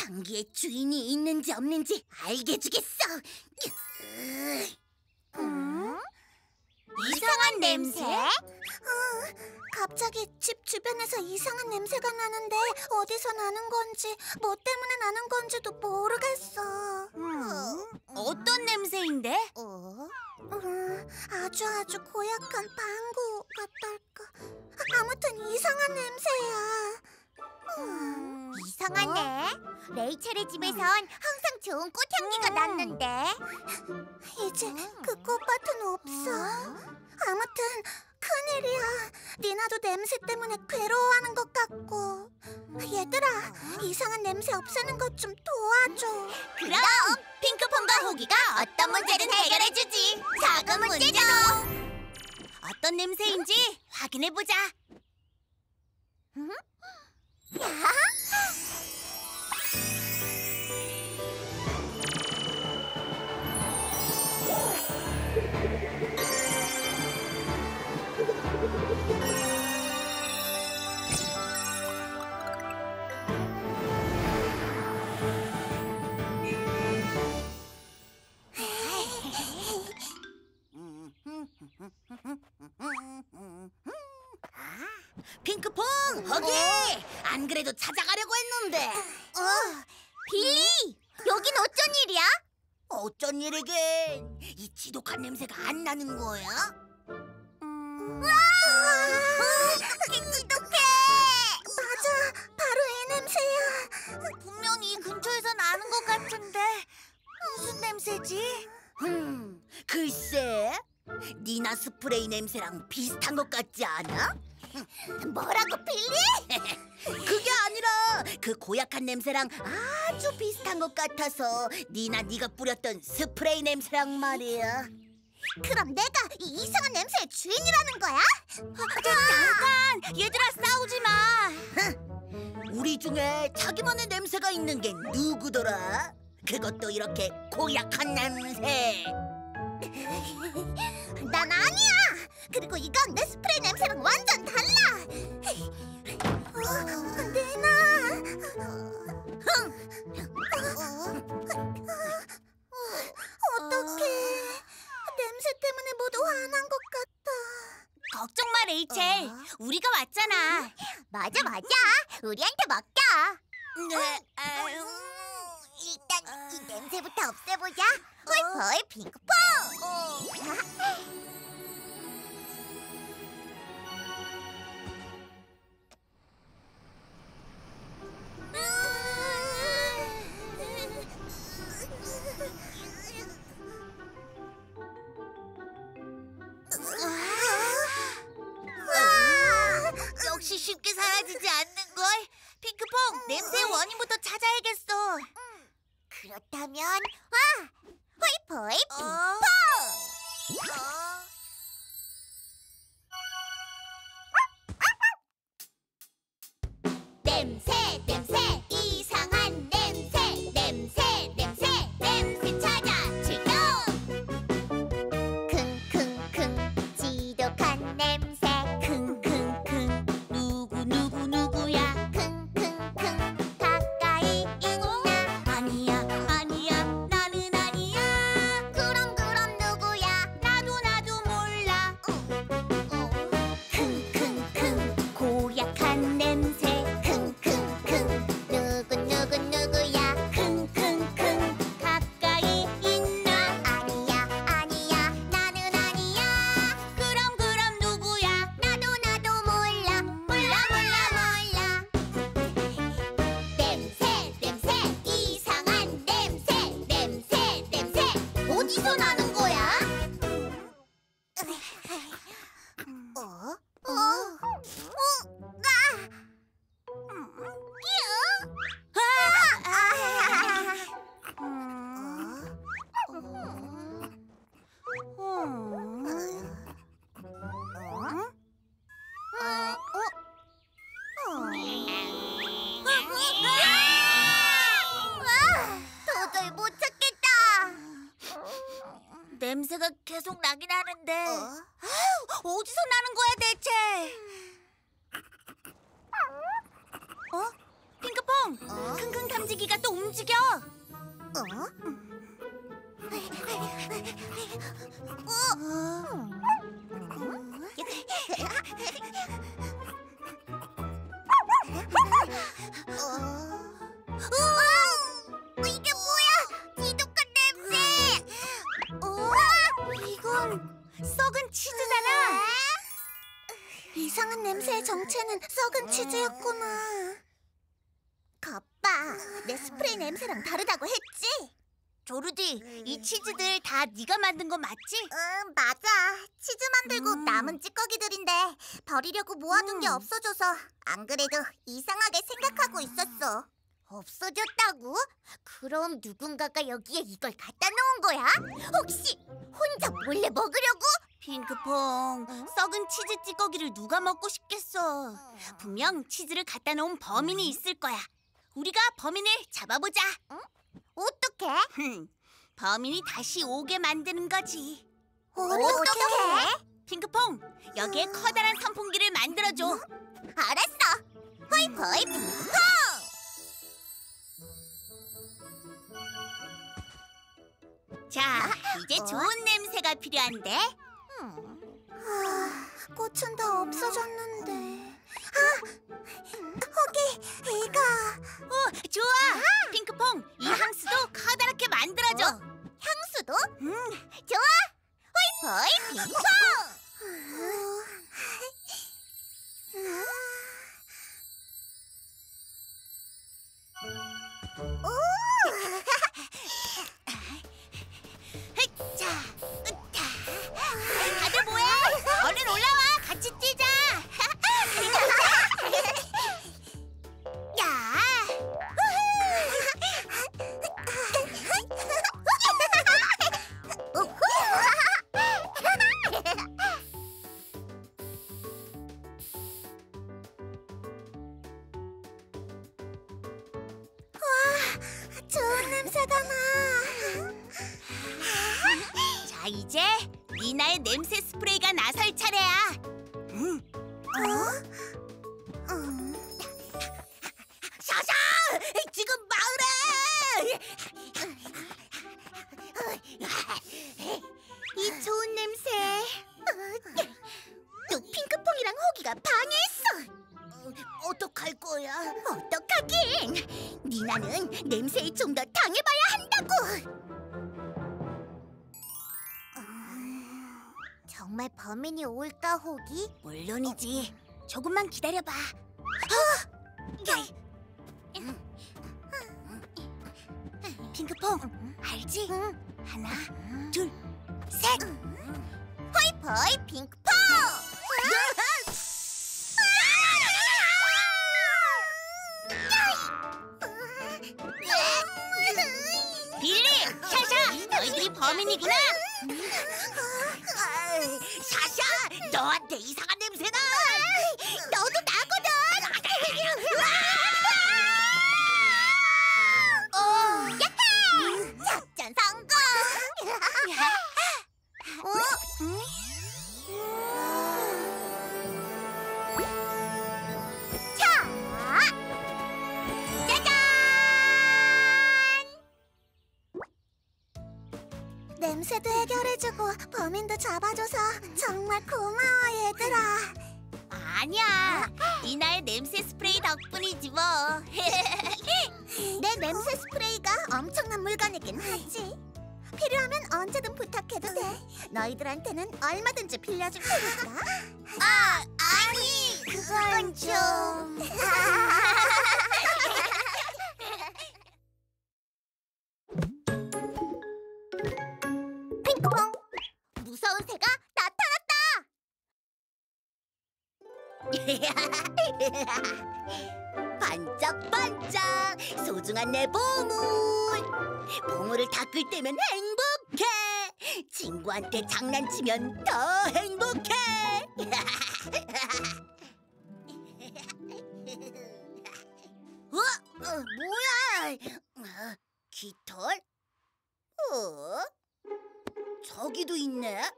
향기의 주인이 있는지 없는지 알게 해주겠어. 이상한 냄새? 갑자기 집 주변에서 이상한 냄새가 나는데 어디서 나는 건지, 뭐 때문에 나는 건지도 모르겠어. 어떤 냄새인데? 아주 고약한 방구 같달까. 아무튼 이상한 냄새야. 이상하네. 레이첼의 집에선 항상 좋은 꽃향기가 났는데 이제 그 꽃밭은 없어. 아무튼 큰일이야. 니나도 냄새 때문에 괴로워하는 것 같고. 얘들아, 이상한 냄새 없애는 것 좀 도와줘. 그럼 핑크퐁과 호기가 어떤 문제든 해결해주지. 작은 문제도. 어떤 냄새인지 확인해보자. 야! 핑크퐁, 거기! 안 그래도 찾아가려고 했는데. 빌리! 여긴 어쩐 일이야? 어쩐 일이긴. 이 지독한 냄새가 안 나는 거야? 지독해! 맞아, 바로 이 냄새야. 분명히 이 근처에서 나는 것 같은데 무슨 냄새지? 글쎄, 니나 스프레이 냄새랑 비슷한 것 같지 않아? 뭐라고, 빌리? 그게 아니라 그 고약한 냄새랑 아주 비슷한 것 같아서 니나 네가 뿌렸던 스프레이 냄새랑 말이야. 그럼 내가 이 이상한 냄새의 주인이라는 거야? 잠깐, 얘들아, 싸우지 마. 우리 중에 자기만의 냄새가 있는 게 누구더라? 그것도 이렇게 고약한 냄새. 난 아니야. 그리고 이건 내 스프레이 냄새랑 완전 달라. 니나. 어떡해. 냄새 때문에 모두 화난 것 같아. 걱정 마, 레이첼. 우리가 왔잖아. 맞아. 우리한테 맡겨. 일단 이 냄새부터 없애보자. 호이 포이 핑크퐁. 쉽게 사라지지 않는걸. 핑크퐁, 냄새의 원인부터 찾아야겠어. 그렇다면 와! 호이 포이 핑크퐁! 냄새, 냄새, 이상한 냄새, 냄새, 냄새, 냄새 찾아 출동! 킁킁킁, 지독한 냄새, 킁킁킁, 누구야? 킁킁킁, 가까이 있나? 아니야, 나는 아니야. 그럼 누구야? 나도 몰라. 킁킁킁, 고약한 냄새, 누구야? 킁킁킁, 가까이 있나? 아니야, 나는 아니야. 그럼 누구야? 나도 몰라. 냄새, 이상한 냄새, 어디서 나는 거야? 도저히 못 찾겠다. 냄새가 계속 나긴 하는데 어디서 나는 거야 대체? 핑크퐁, 킁킁 탐지기가 또 움직여. 우와! 이게 뭐야? 지독한 냄새! 우와! 이건 썩은 치즈잖아! 이상한 냄새의 정체는 썩은 치즈였구나. 겁봐, 내 스프레이 냄새랑 다르다고 했지? 조르디, 이 치즈들 다 네가 만든 거 맞지? 맞아. 치즈 만들고 남은 찌꺼기들인데 버리려고 모아둔 게 없어져서 안 그래도 이상하게 생각하고 있었어. 없어졌다고? 그럼 누군가가 여기에 이걸 갖다 놓은 거야? 혹시 혼자 몰래 먹으려고? 핑크퐁, 썩은 치즈 찌꺼기를 누가 먹고 싶겠어. 분명 치즈를 갖다 놓은 범인이 있을 거야. 우리가 범인을 잡아보자. 어떡해? 범인이 다시 오게 만드는 거지. 어떡해? 핑크퐁, 여기에 커다란 선풍기를 만들어줘. 알았어. 호이 포이 핑크퐁! 자, 이제 좋은 냄새가 필요한데. 꽃은 다 없어졌는데. 거기, 이거. 오, 좋아. 핑크퐁, 이 향수도 커다랗게 만들어줘. 향수도? 좋아. 호이 포이 핑크퐁. 다들 뭐해? 얼른 올라와, 같이 뛰자. 좋은 냄새가 나. 자, 이제 미나의 냄새 스프레이가 나설 차례야. 샤샤! 지금 마을에! 이 좋은 냄새. 또 핑크퐁이랑 호기가 방해했어. 어떡할 거야? 어떡하긴! 미나는 냄새에 좀 더 당해봐야 한다고! 정말 범인이 올까, 호기? 물론이지. 조금만 기다려봐. 핑크퐁, 알지? 하나, 둘, 셋! 호이 포이 핑크퐁! 핑크퐁이구나. 샤샤, 너한테 이상한 냄새나. 너도 나거든. 오, 야호! 작전 성공. 어? 냄새도 해결해주고 범인도 잡아줘서 정말 고마워, 얘들아. 아니야, 니나의 냄새 스프레이 덕분이지 뭐. 내 냄새 스프레이가 엄청난 물건이긴 하지. 필요하면 언제든 부탁해도 돼. 너희들한테는 얼마든지 빌려줄 테니까. 아, 아니, 그건 좀... 무서운 새가 나타났다! 반짝반짝 소중한 내 보물! 보물을 닦을 때면 행복해! 친구한테 장난치면 더 행복해! 뭐야? 깃털? 저기도 있네.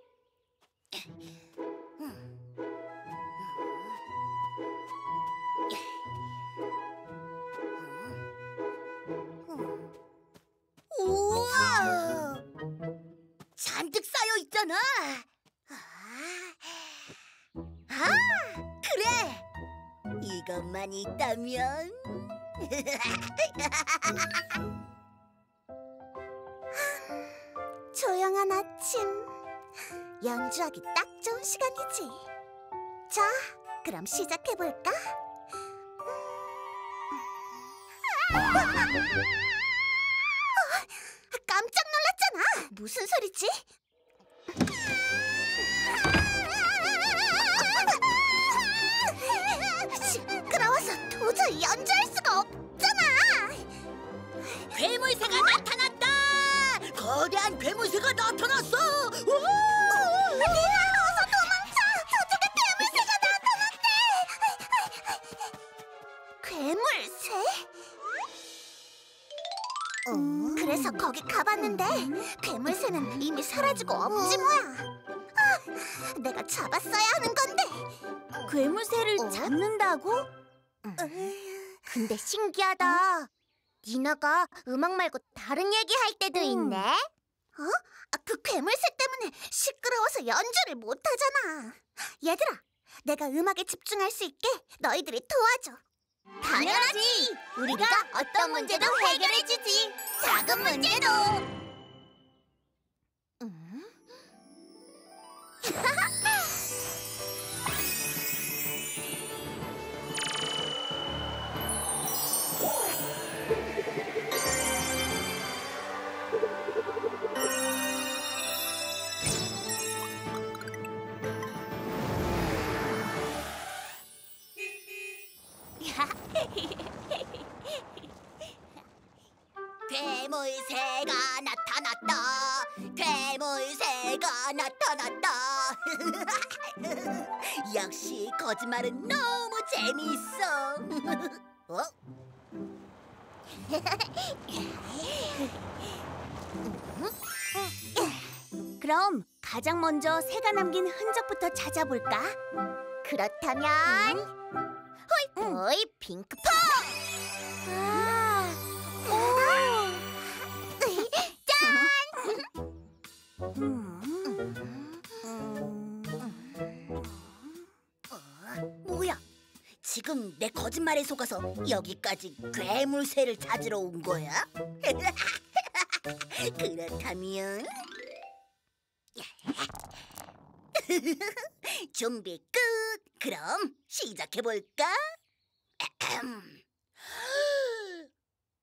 우와! 잔뜩 쌓여 있잖아. 아, 그래. 이것만 있다면. 조용한 아침, 연주하기 딱 좋은 시간이지. 자, 그럼 시작해볼까? 깜짝 놀랐잖아! 무슨 소리지? 시끄러워서 도저히 연주할 수가 없잖아! 괴물새가 나타났다! 거대한 괴물새가 나타났어! 우와! 어서 도망쳐! 저쪽에 괴물새가 나타났대! 괴물새? 그래서 거기 가봤는데 괴물새는 이미 사라지고 없지 뭐야. 아, 내가 잡았어야 하는 건데. 괴물새를 잡는다고? 근데 신기하다. 니나가 음악 말고 다른 얘기할 때도 있네. 어? 아, 그 괴물새 때문에 시끄러워서 연주를 못하잖아. 얘들아, 내가 음악에 집중할 수 있게 너희들이 도와줘. 당연하지! 우리가 어떤 문제도 해결해주지! 작은 문제도! 괴물새가 나타났다. 괴물새가 나타났다. 역시 거짓말은 너무 재미있어. 어? 그럼 가장 먼저 새가 남긴 흔적부터 찾아볼까? 그렇다면 호이 포이 핑크퐁! 아, 오! 짠! 뭐야? 지금 내 거짓말에 속아서 여기까지 괴물새를 찾으러 온 거야? 그렇다면... 준비 끝! 그럼 시작해볼까?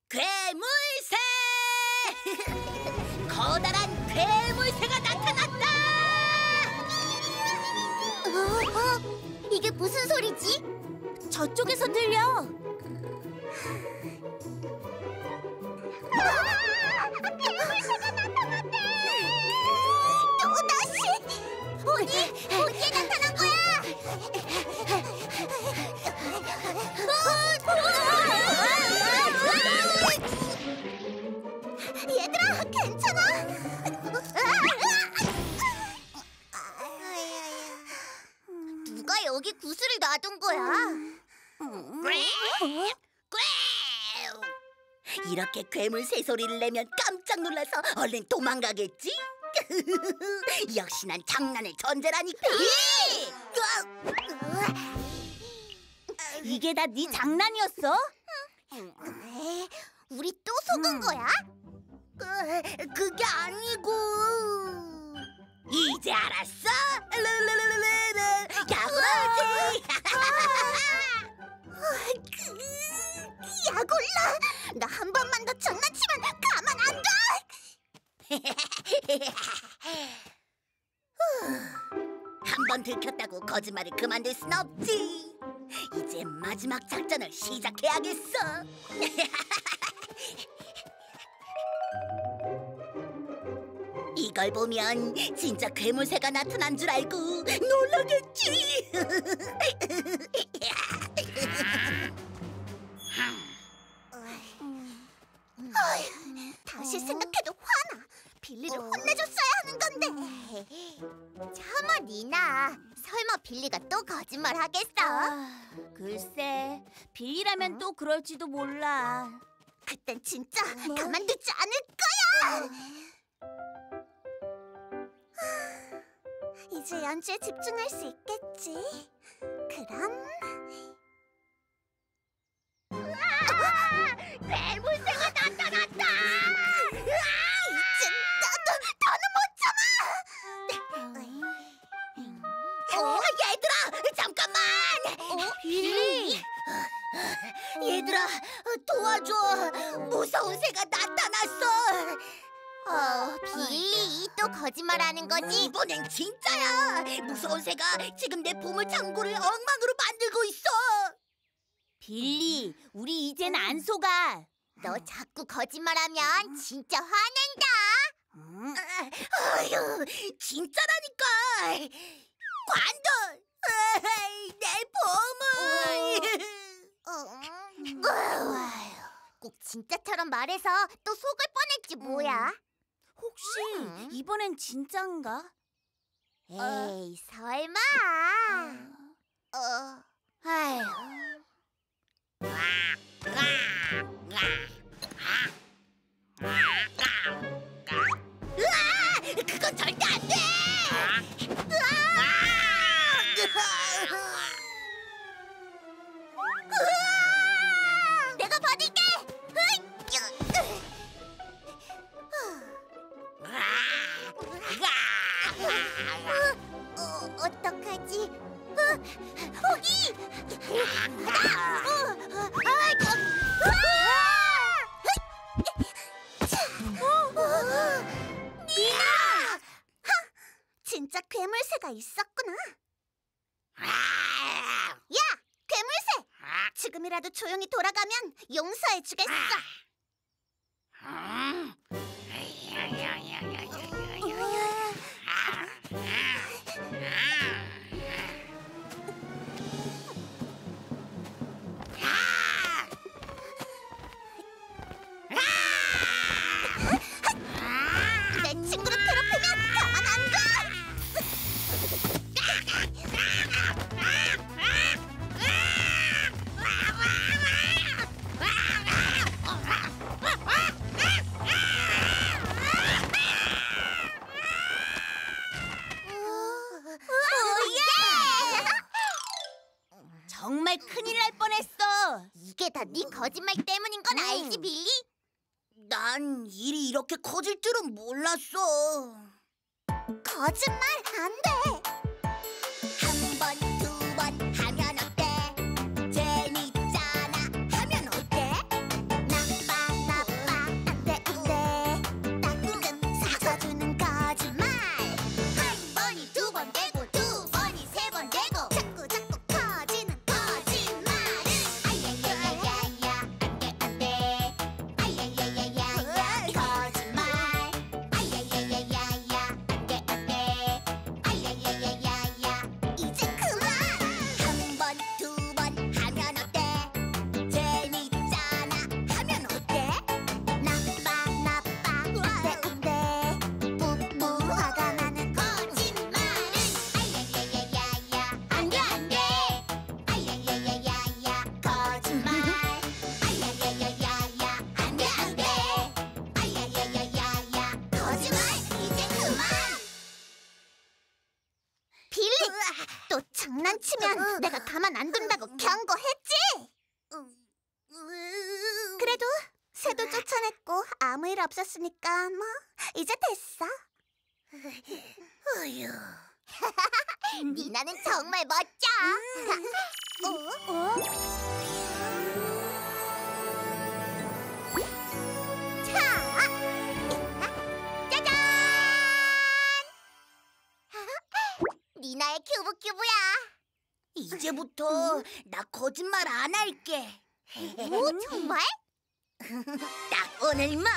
괴물새! 커다란 괴물새가 나타났다! 이게 무슨 소리지? 저쪽에서 들려! 괴물새가 나타났대! 제니, 언제 나타난 거야? 얘들아, 괜찮아? 누가 여기 구슬을 놔둔 거야? 이렇게 괴물 새소리를 내면 깜짝 놀라서 얼른 도망가겠지? 역시 난 장난의 천재라니까. 이게 다 네 장난이었어? 우리 또 속은 거야? 그게 아니고. 이제 알았어? 야골라지. 야골라, 나 한 번만 더 장난치면 가만 안 둬. 한 번 들켰다고 거짓말을 그만둘 순 없지. 이제 마지막 작전을 시작해야겠어. 이걸 보면 진짜 괴물새가 나타난 줄 알고 놀라겠지. 다시 생각해도 화나. 빌리를 혼내줬어야 하는 건데. 참아, 니나. 설마 빌리가 또 거짓말 하겠어? 글쎄, 빌리라면 또 그럴지도 몰라. 그땐 진짜 가만두지 않을 거야. 이제 연주에 집중할 수 있겠지. 그럼 괴물새가 나타났다! 얘들아, 잠깐만! 빌리! 얘들아, 도와줘! 무서운 새가 나타났어! 빌리, 또 거짓말하는 거지? 이번엔 진짜야! 무서운 새가 지금 내 보물창고를 엉망으로 만들고 있어! 빌리, 우리 이젠 안 속아! 너 자꾸 거짓말하면 진짜 화낸다! 어휴, 진짜라니까! 관둬! 내 보물! 꼭 진짜처럼 말해서 또 속을 뻔했지 뭐야? 혹시 이번엔 진짠가? 에이, 설마! 아휴. 으아! 그건 절대 안 돼! 으아! 내가 받을게! 어떡하지? 호기! 니나! 진짜 괴물새가 있었구나. 야, 괴물새! 지금이라도 조용히 돌아가면 용서해주겠어. 네 거짓말 때문인 건 알지, 빌리? 난 일이 이렇게 커질 줄은 몰랐어. 거짓말 안 돼! 한 번, 두 번 하면 어때? 재밌잖아, 하면 어때? 나빠, 안 돼. 따끔 사과주는 거짓말. 한 번이 두 번 되고, 두 번이 세 번 되고, 자꾸 커지는 거짓말. 거짓말. 아야야야야야, 안돼. 또 장난치면 내가 가만 안 둔다고 경고했지? 그래도 새도 쫓아냈고 아무 일 없었으니까 뭐 이제 됐어. 어휴. 니나는 정말 멋져. 어? 어? 자, 짜잔! 니나의 큐브큐브야. 이제부터 나 거짓말 안 할게. 오, 정말? 딱 오늘만.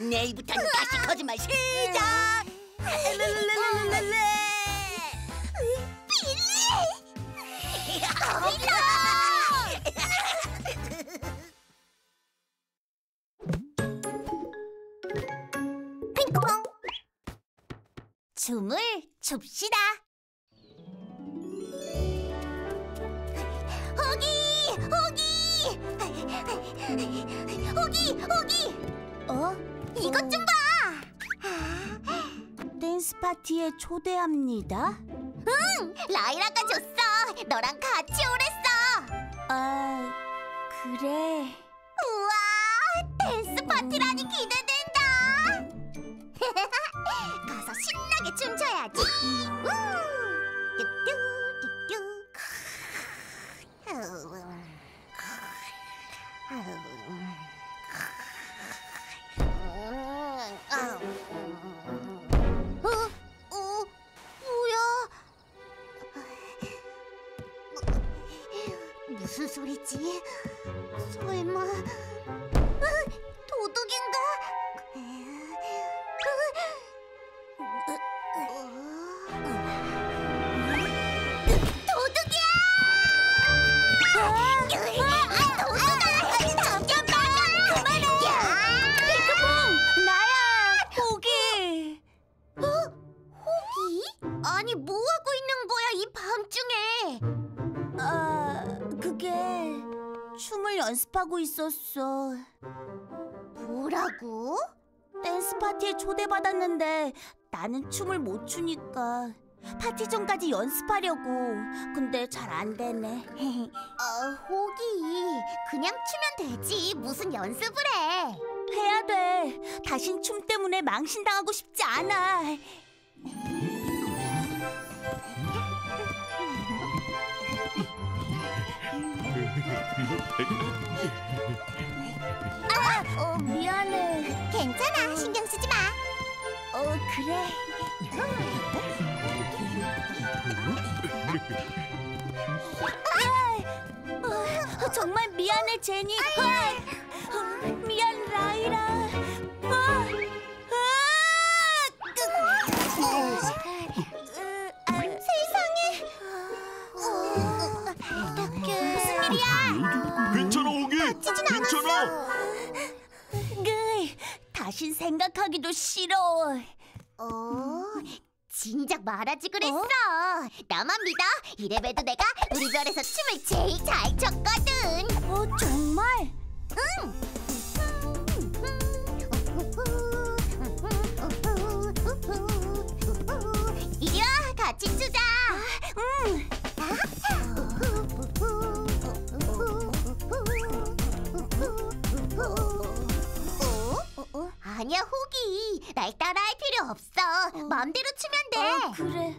내일부터는 다시 거짓말 시작. 랄랄랄랄랄라. 빌리! 핑크퐁! 춤을 춥시다. 호기! 어? 이것 좀 봐! 댄스 파티에 초대합니다. 응! 라이라가 줬어! 너랑 같이 오랬어! 아, 그래? 우와! 댄스 파티라니 기대된다! 가서 신나게 춤춰야지! 무슨 소리지? 설마... 도둑인가? 도둑이야! 도둑아! 점점 나가! 그만해! 핑크퐁! 나야! 호기! 어? 호기? 아니, 뭐하고 있는 거야, 이 밤중에? 춤을 연습하고 있었어. 뭐라고? 댄스 파티에 초대받았는데 나는 춤을 못 추니까 파티 전까지 연습하려고. 근데 잘 안 되네. 호기, 그냥 추면 되지. 무슨 연습을 해? 해야 돼. 다신 춤 때문에 망신당하고 싶지 않아. 미안해. 괜찮아, 신경 쓰지 마. 그래. 정말 미안해, 제니. 미안, 라이라. 괜찮아, 호기! 괜찮아! 그, 다신 생각하기도 싫어. 진작 말하지 그랬어. 나만 믿어. 이래봬도 내가 우리 별에서 춤을 제일 잘 췄거든. 정말? 응! 이리 와, 같이 추자. 응! 아니야, 호기. 날 따라할 필요 없어. 마음대로 추면 돼. 그래.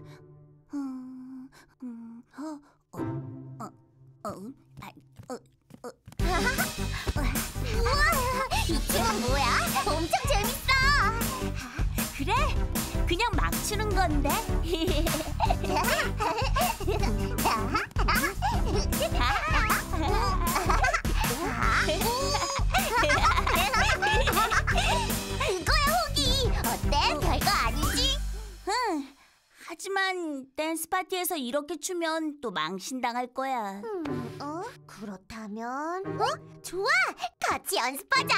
우와, 이 춤은 뭐야? 엄청 재밌어. 그래, 그냥 막 추는 건데. 하지만 댄스 파티에서 이렇게 추면 또 망신당할 거야. 그렇다면... 좋아! 같이 연습하자!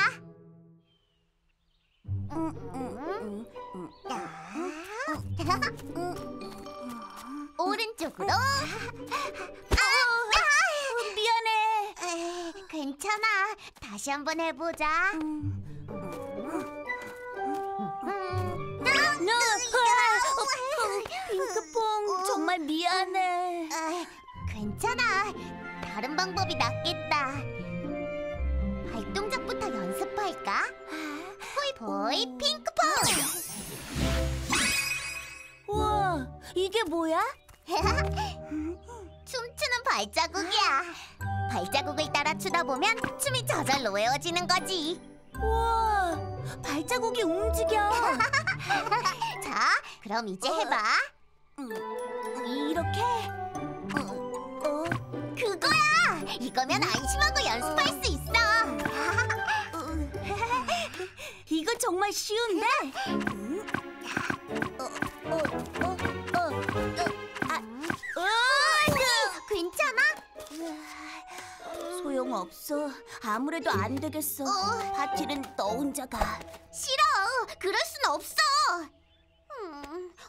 오른쪽으로! 미안해! 괜찮아, 다시 한번 해보자. 핑크퐁, 정말 미안해. 괜찮아. 다른 방법이 낫겠다. 발동작부터 연습할까? 호이 포이 핑크퐁! 우와, 이게 뭐야? 춤추는 발자국이야. 발자국을 따라 추다 보면 춤이 저절로 외워지는 거지. 우와, 발자국이 움직여. 자, 그럼 이제 해봐. 이렇게? 그거야! 이거면 안심하고 연습할 수 있어. 이건 정말 쉬운데? 없어. 아무래도 안 되겠어. 파티는 너 혼자 가. 싫어. 그럴 순 없어.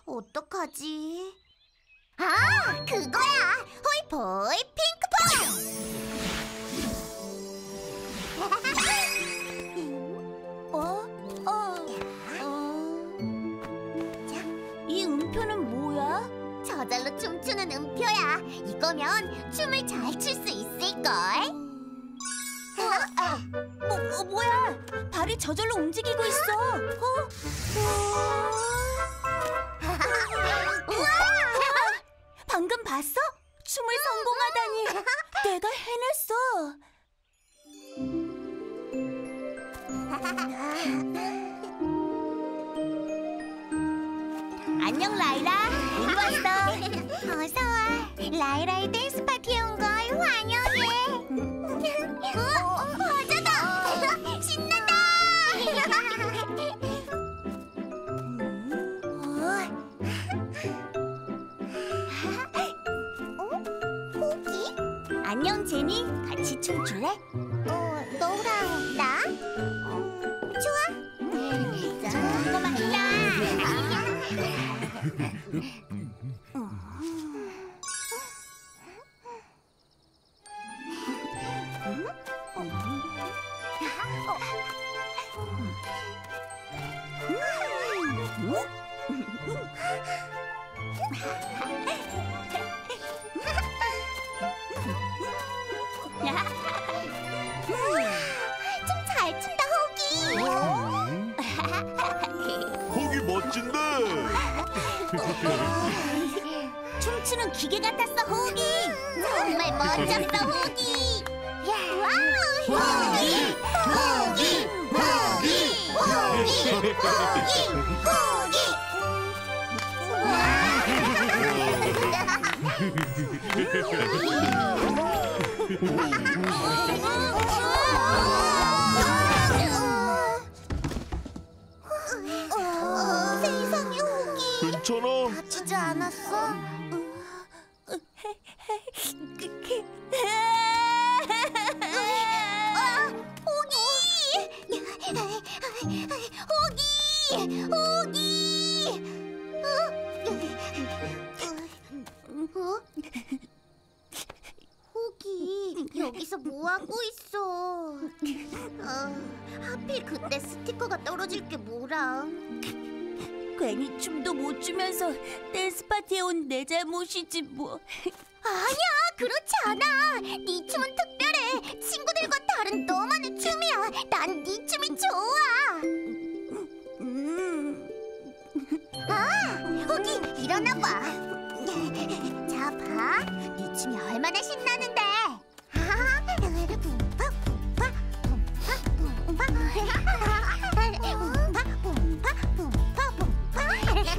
어떡하지? 아, 그거야. 호이 포이 핑크퐁. 자, 이 음표는 뭐야? 저절로 춤추는 음표야. 이거면 춤을 잘 출 수 있을 걸. 뭐야? 발이 저절로 움직이고 있어. 방금 봤어? 춤을 성공하다니. 내가 해냈어. 안녕, 라이라. 우리 왔어. 어서 와. 라이라의 댄스 파티에 온 걸 환영해. 과자다! 신난다! 호기? 안녕, 제니. 같이 춤출래? 너랑 나? 좋아. 잠깐만. 좀 잘 춘다, 호기. 호기 멋진데. 춤추는 기계 같았어, 호기. 정말 멋졌어, 호기. 와우, 호기, 호기, 호기, 호기, 호기, 호기. 세상에, 호기. 괜찮아? 다치지 않았어? 호기! 호기! 호기! 호기, 여기서 뭐하고 있어? 하필 그때 스티커가 떨어질 게 뭐라. 괜히 춤도 못 추면서 댄스 파티에 온 내 잘못이지 뭐. 아니야, 그렇지 않아. 네 춤은 특별해. 친구들과 다른 너만의 춤이야. 난 네 춤이 좋아. 호기, 일어나봐. 자, 봐. 네 춤이 얼마나 신나는데.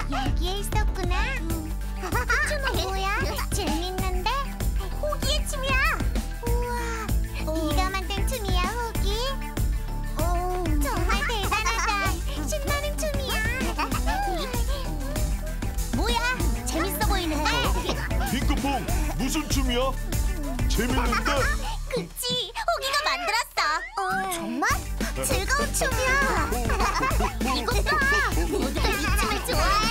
여기에 있었구나. 그 춤은 뭐야? 재밌는데? 호기의 춤이야. 우와, 네가 만든 춤이야, 호기? 정말 대단하다. 신나는 춤이야. 뭐야? 재밌어 보이는데? 핑크퐁, 무슨 춤이야? 재밌는데? 그치, 호기가 만들었어. 정말? 즐거운 춤이야. 이것 봐, 모두가 이 춤을 좋아해.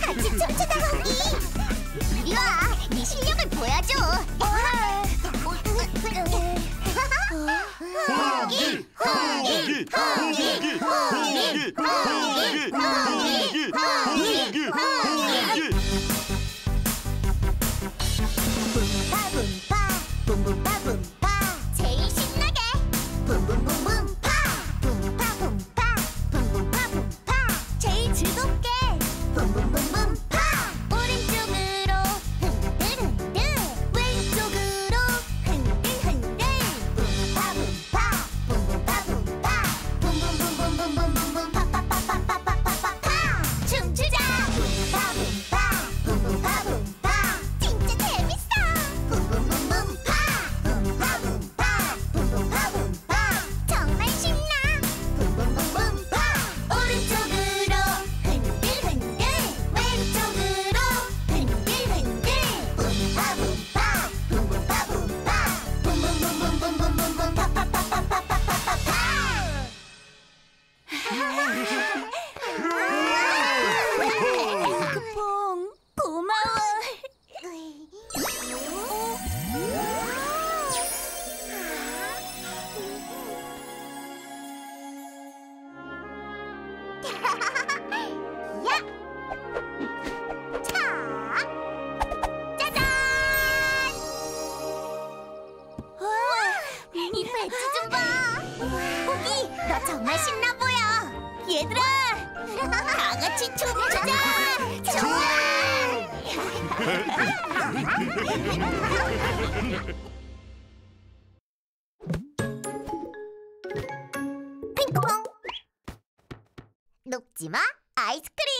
같이 춤추자, 호기. 이리 와, 네 실력을 보여줘. 호기, 호기, 호기, 호기, 호기, 호기, 호기, 호기. 정말 신나 보여. 얘들아, 다 같이 춤추자. 좋아. 핑크퐁. 녹지마 아이스크림.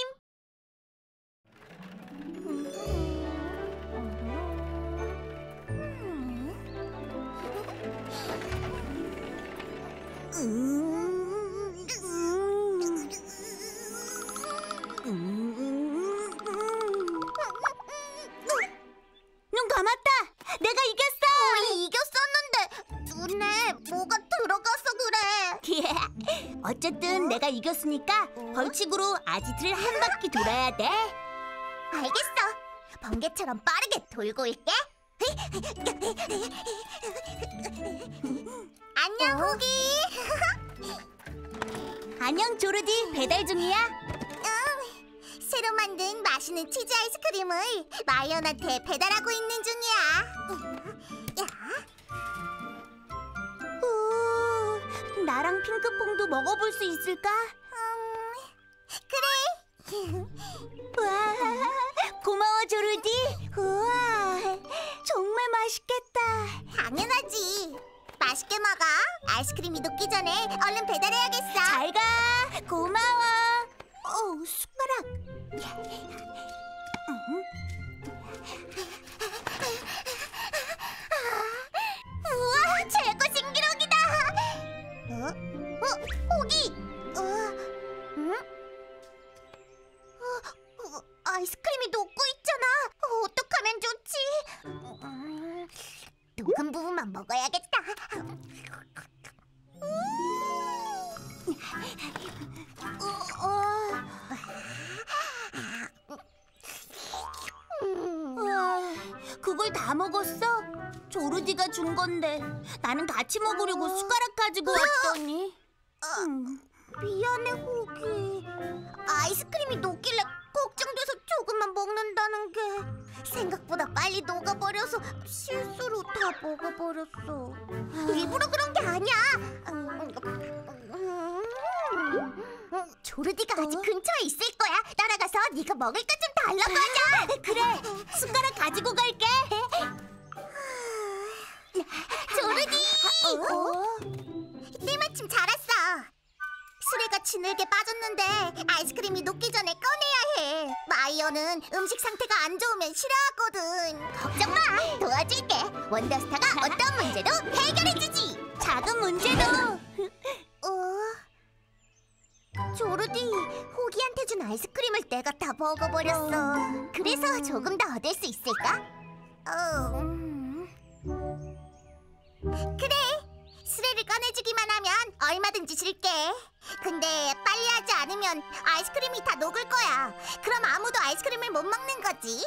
눈 감았다! 내가 이겼어! 우리 이겼었는데 눈에 뭐가 들어가서 그래. 어쨌든 내가 이겼으니까 벌칙으로 아지트를 한 바퀴 돌아야 돼. 알겠어. 번개처럼 빠르게 돌고 올게. 안녕, 호기. 안녕, 조르디. 배달 중이야. 응. 새로 만든 맛있는 치즈 아이스크림을 마이언한테 배달하고 있는 중이야. 야. 오, 나랑 핑크퐁도 먹어볼 수 있을까? 그래. 와, 고마워, 조르디. 우와, 정말 맛있겠다. 당연하지. 맛있게 먹어. 아이스크림이 녹기 전에 얼른 배달해야겠어. 잘 가. 고마워. 오, 숟가락. 우와, 최고 신기록이다. 호기. 응? 아이스크림이 녹고 있잖아. 어떡하면 좋지? 녹은 부분만 먹어야겠다. 그걸 다 먹었어? 조르디가 준 건데 나는 같이 먹으려고 숟가락 가지고 왔더니. 미안해, 호기. 아이스크림이 녹길래 걱정돼서 조금만 먹는다는 게 생각보다 빨리 녹아버려서 실수로 다 먹어버렸어. 일부러 그런 게 아니야. 조르디가 아직 근처에 있을 거야. 따라가서 네가 먹을 것 좀 달라고 하자. 그래, 숟가락 가지고 갈게. 조르디! 때마침 잘 왔어. 수레가 진흙에 빠졌는데 아이스크림이 녹기 전에 꺼내야 해. 마이어는 음식 상태가 안 좋으면 싫어하거든. 걱정 마, 도와줄게. 원더스타가 어떤 문제도 해결해주지. 작은 문제도. 조르디, 호기한테 준 아이스크림을 내가 다 먹어버렸어. 그래서 조금 더 얻을 수 있을까? 그래, 수레를 꺼내주기만 하면 얼마든지 줄게. 근데 빨리 하지 않으면 아이스크림이 다 녹을 거야. 그럼 아무도 아이스크림을 못 먹는 거지.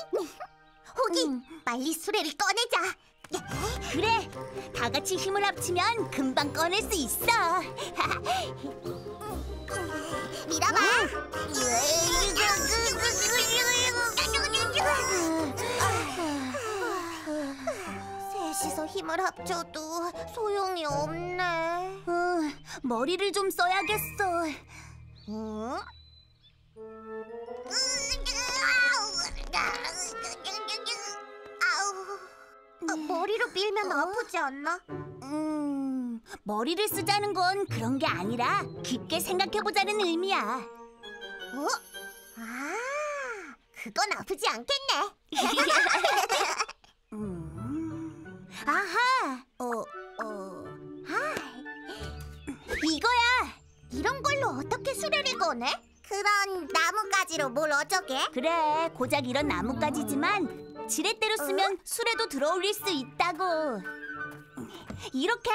호기, 빨리 수레를 꺼내자. 그래, 다 같이 힘을 합치면 금방 꺼낼 수 있어. 밀어봐. 셋이서 힘을 합쳐도 소용이 없네. 머리를 좀 써야겠어. 머리로 밀면 아프지 않나? 머리를 쓰자는 건 그런 게 아니라 깊게 생각해보자는 의미야. 어? 아, 그건 아프지 않겠네. 아하! 이거야! 이런 걸로 어떻게 수레를 꺼내? 그런 나뭇가지로 뭘 어쩌게? 그래, 고작 이런 나뭇가지지만 지렛대로 쓰면 수레도 들어올릴 수 있다고. 이렇게!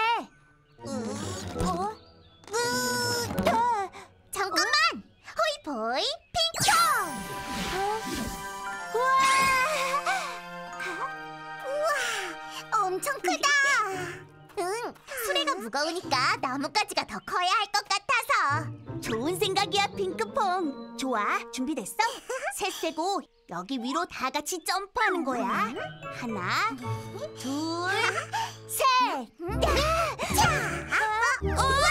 잠깐만! 호이 포이 핑크퐁! 우와! 엄청 크다! 응, 수레가 무거우니까 나뭇가지가 더 커야 할 것 같아서. 좋은 생각이야, 핑크퐁. 좋아, 준비됐어? 셋 세고 여기 위로 다 같이 점프하는 거야. 하나, 둘, 셋! 자! 우와!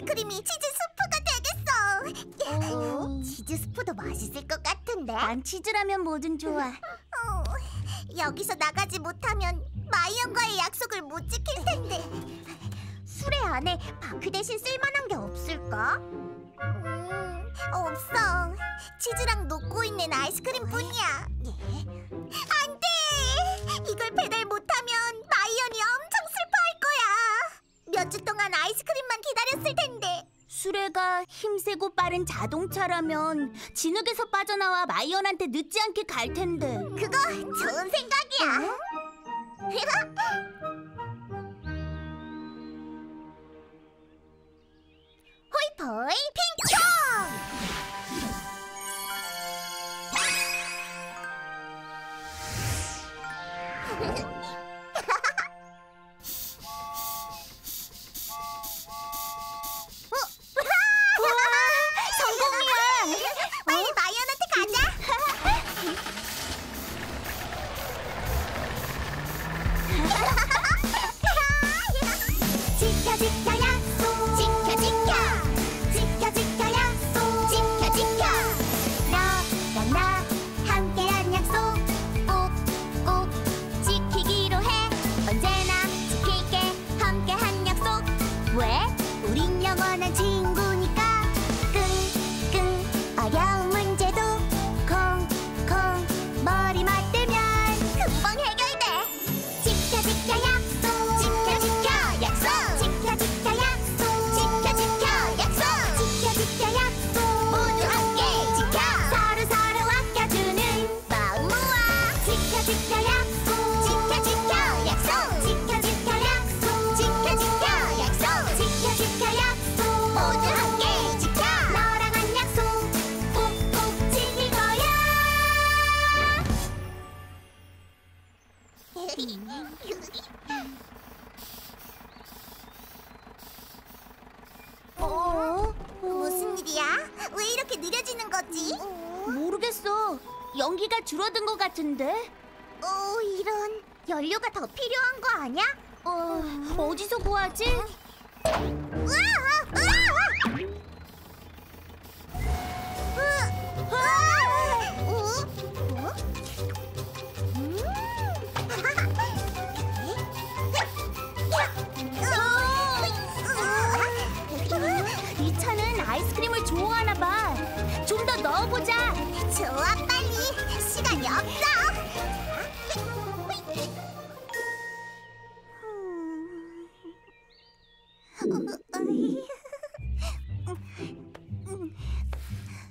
아이스크림이 치즈 스프가 되겠어. 치즈 스프도 맛있을 것 같은데. 난 치즈라면 뭐든 좋아. 여기서 나가지 못하면 마이언과의 약속을 못 지킬 텐데. 수레 안에 바퀴 대신 쓸만한 게 없을까? 없어. 치즈랑 녹고 있는 아이스크림 뿐이야. 안 돼! 이걸 배달 못하면 마이언이 엄청 슬퍼할 거야. 몇 주 동안 아이스크림만 기다렸을 텐데. 수레가 힘세고 빠른 자동차라면 진흙에서 빠져나와 마이언한테 늦지 않게 갈 텐데. 그거 좋은 생각이야. 호이 포이 핑크퐁! 연기가 줄어든 것 같은데? 이런. 연료가 더 필요한 거 아니야? 어디서 구하지? 이 차는 아이스크림을 좋아하나 봐. 좀 더 넣어보자. 좋아, 빨리. 시간이 없어.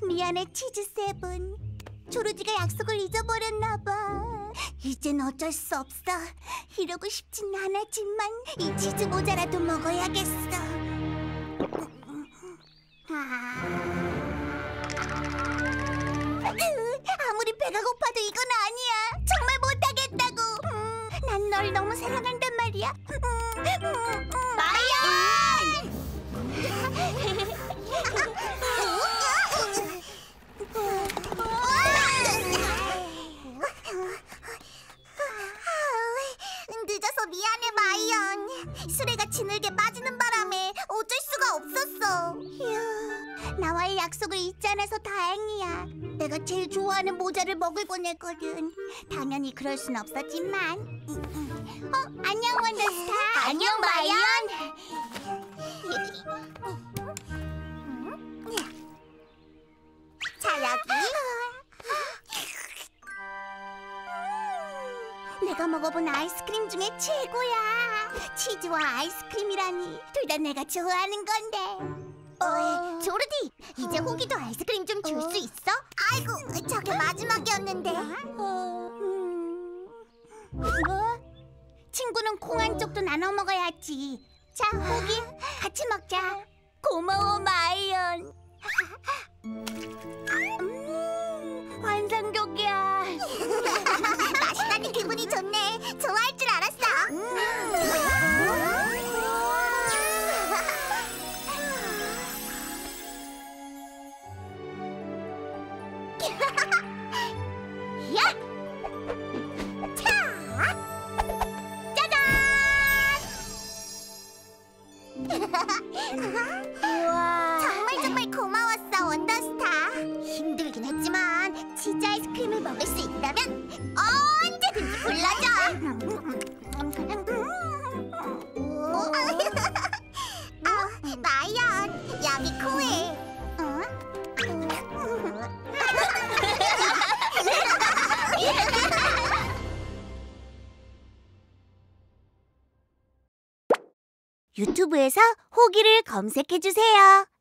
미안해, 치즈 세븐. 조르지가 약속을 잊어버렸나 봐. 이젠 어쩔 수 없어. 이러고 싶진 않았지만 이 치즈 모자라도 먹어야겠어. 아무리 배가 고파도 이건 아니야. 정말 못하겠다고. 난 널 너무 사랑한단 말이야. 마이언! 늦어서 미안해, 마이언. 수레가 진흙에 빠지는 바람에 어쩔 수가 없었어. 나와의 약속을 잊지 않아서 다행이야. 내가 제일 좋아하는 모자를 먹을 뻔했거든. 당연히 그럴 순 없었지만. 안녕, 원더스타. 안녕, 마이언. 자, 여기. 내가 먹어본 아이스크림 중에 최고야. 치즈와 아이스크림이라니. 둘 다 내가 좋아하는 건데. 조르디, 이제 호기도 아이스크림 좀 줄 수 있어? 아이고, 저게 마지막이었는데. 친구는 콩 한 쪽도 나눠 먹어야지. 자, 호기, 같이 먹자. 고마워, 마이언. 환상적이야. 맛있다니 기분이 좋네. 좋아할 줄 알았어. 짜잔! 진짜 아이스크림을 먹을 수 있다면 언제든지 불러줘. 마이언, 약이 코에. 어? 유튜브에서 호기를 검색해주세요.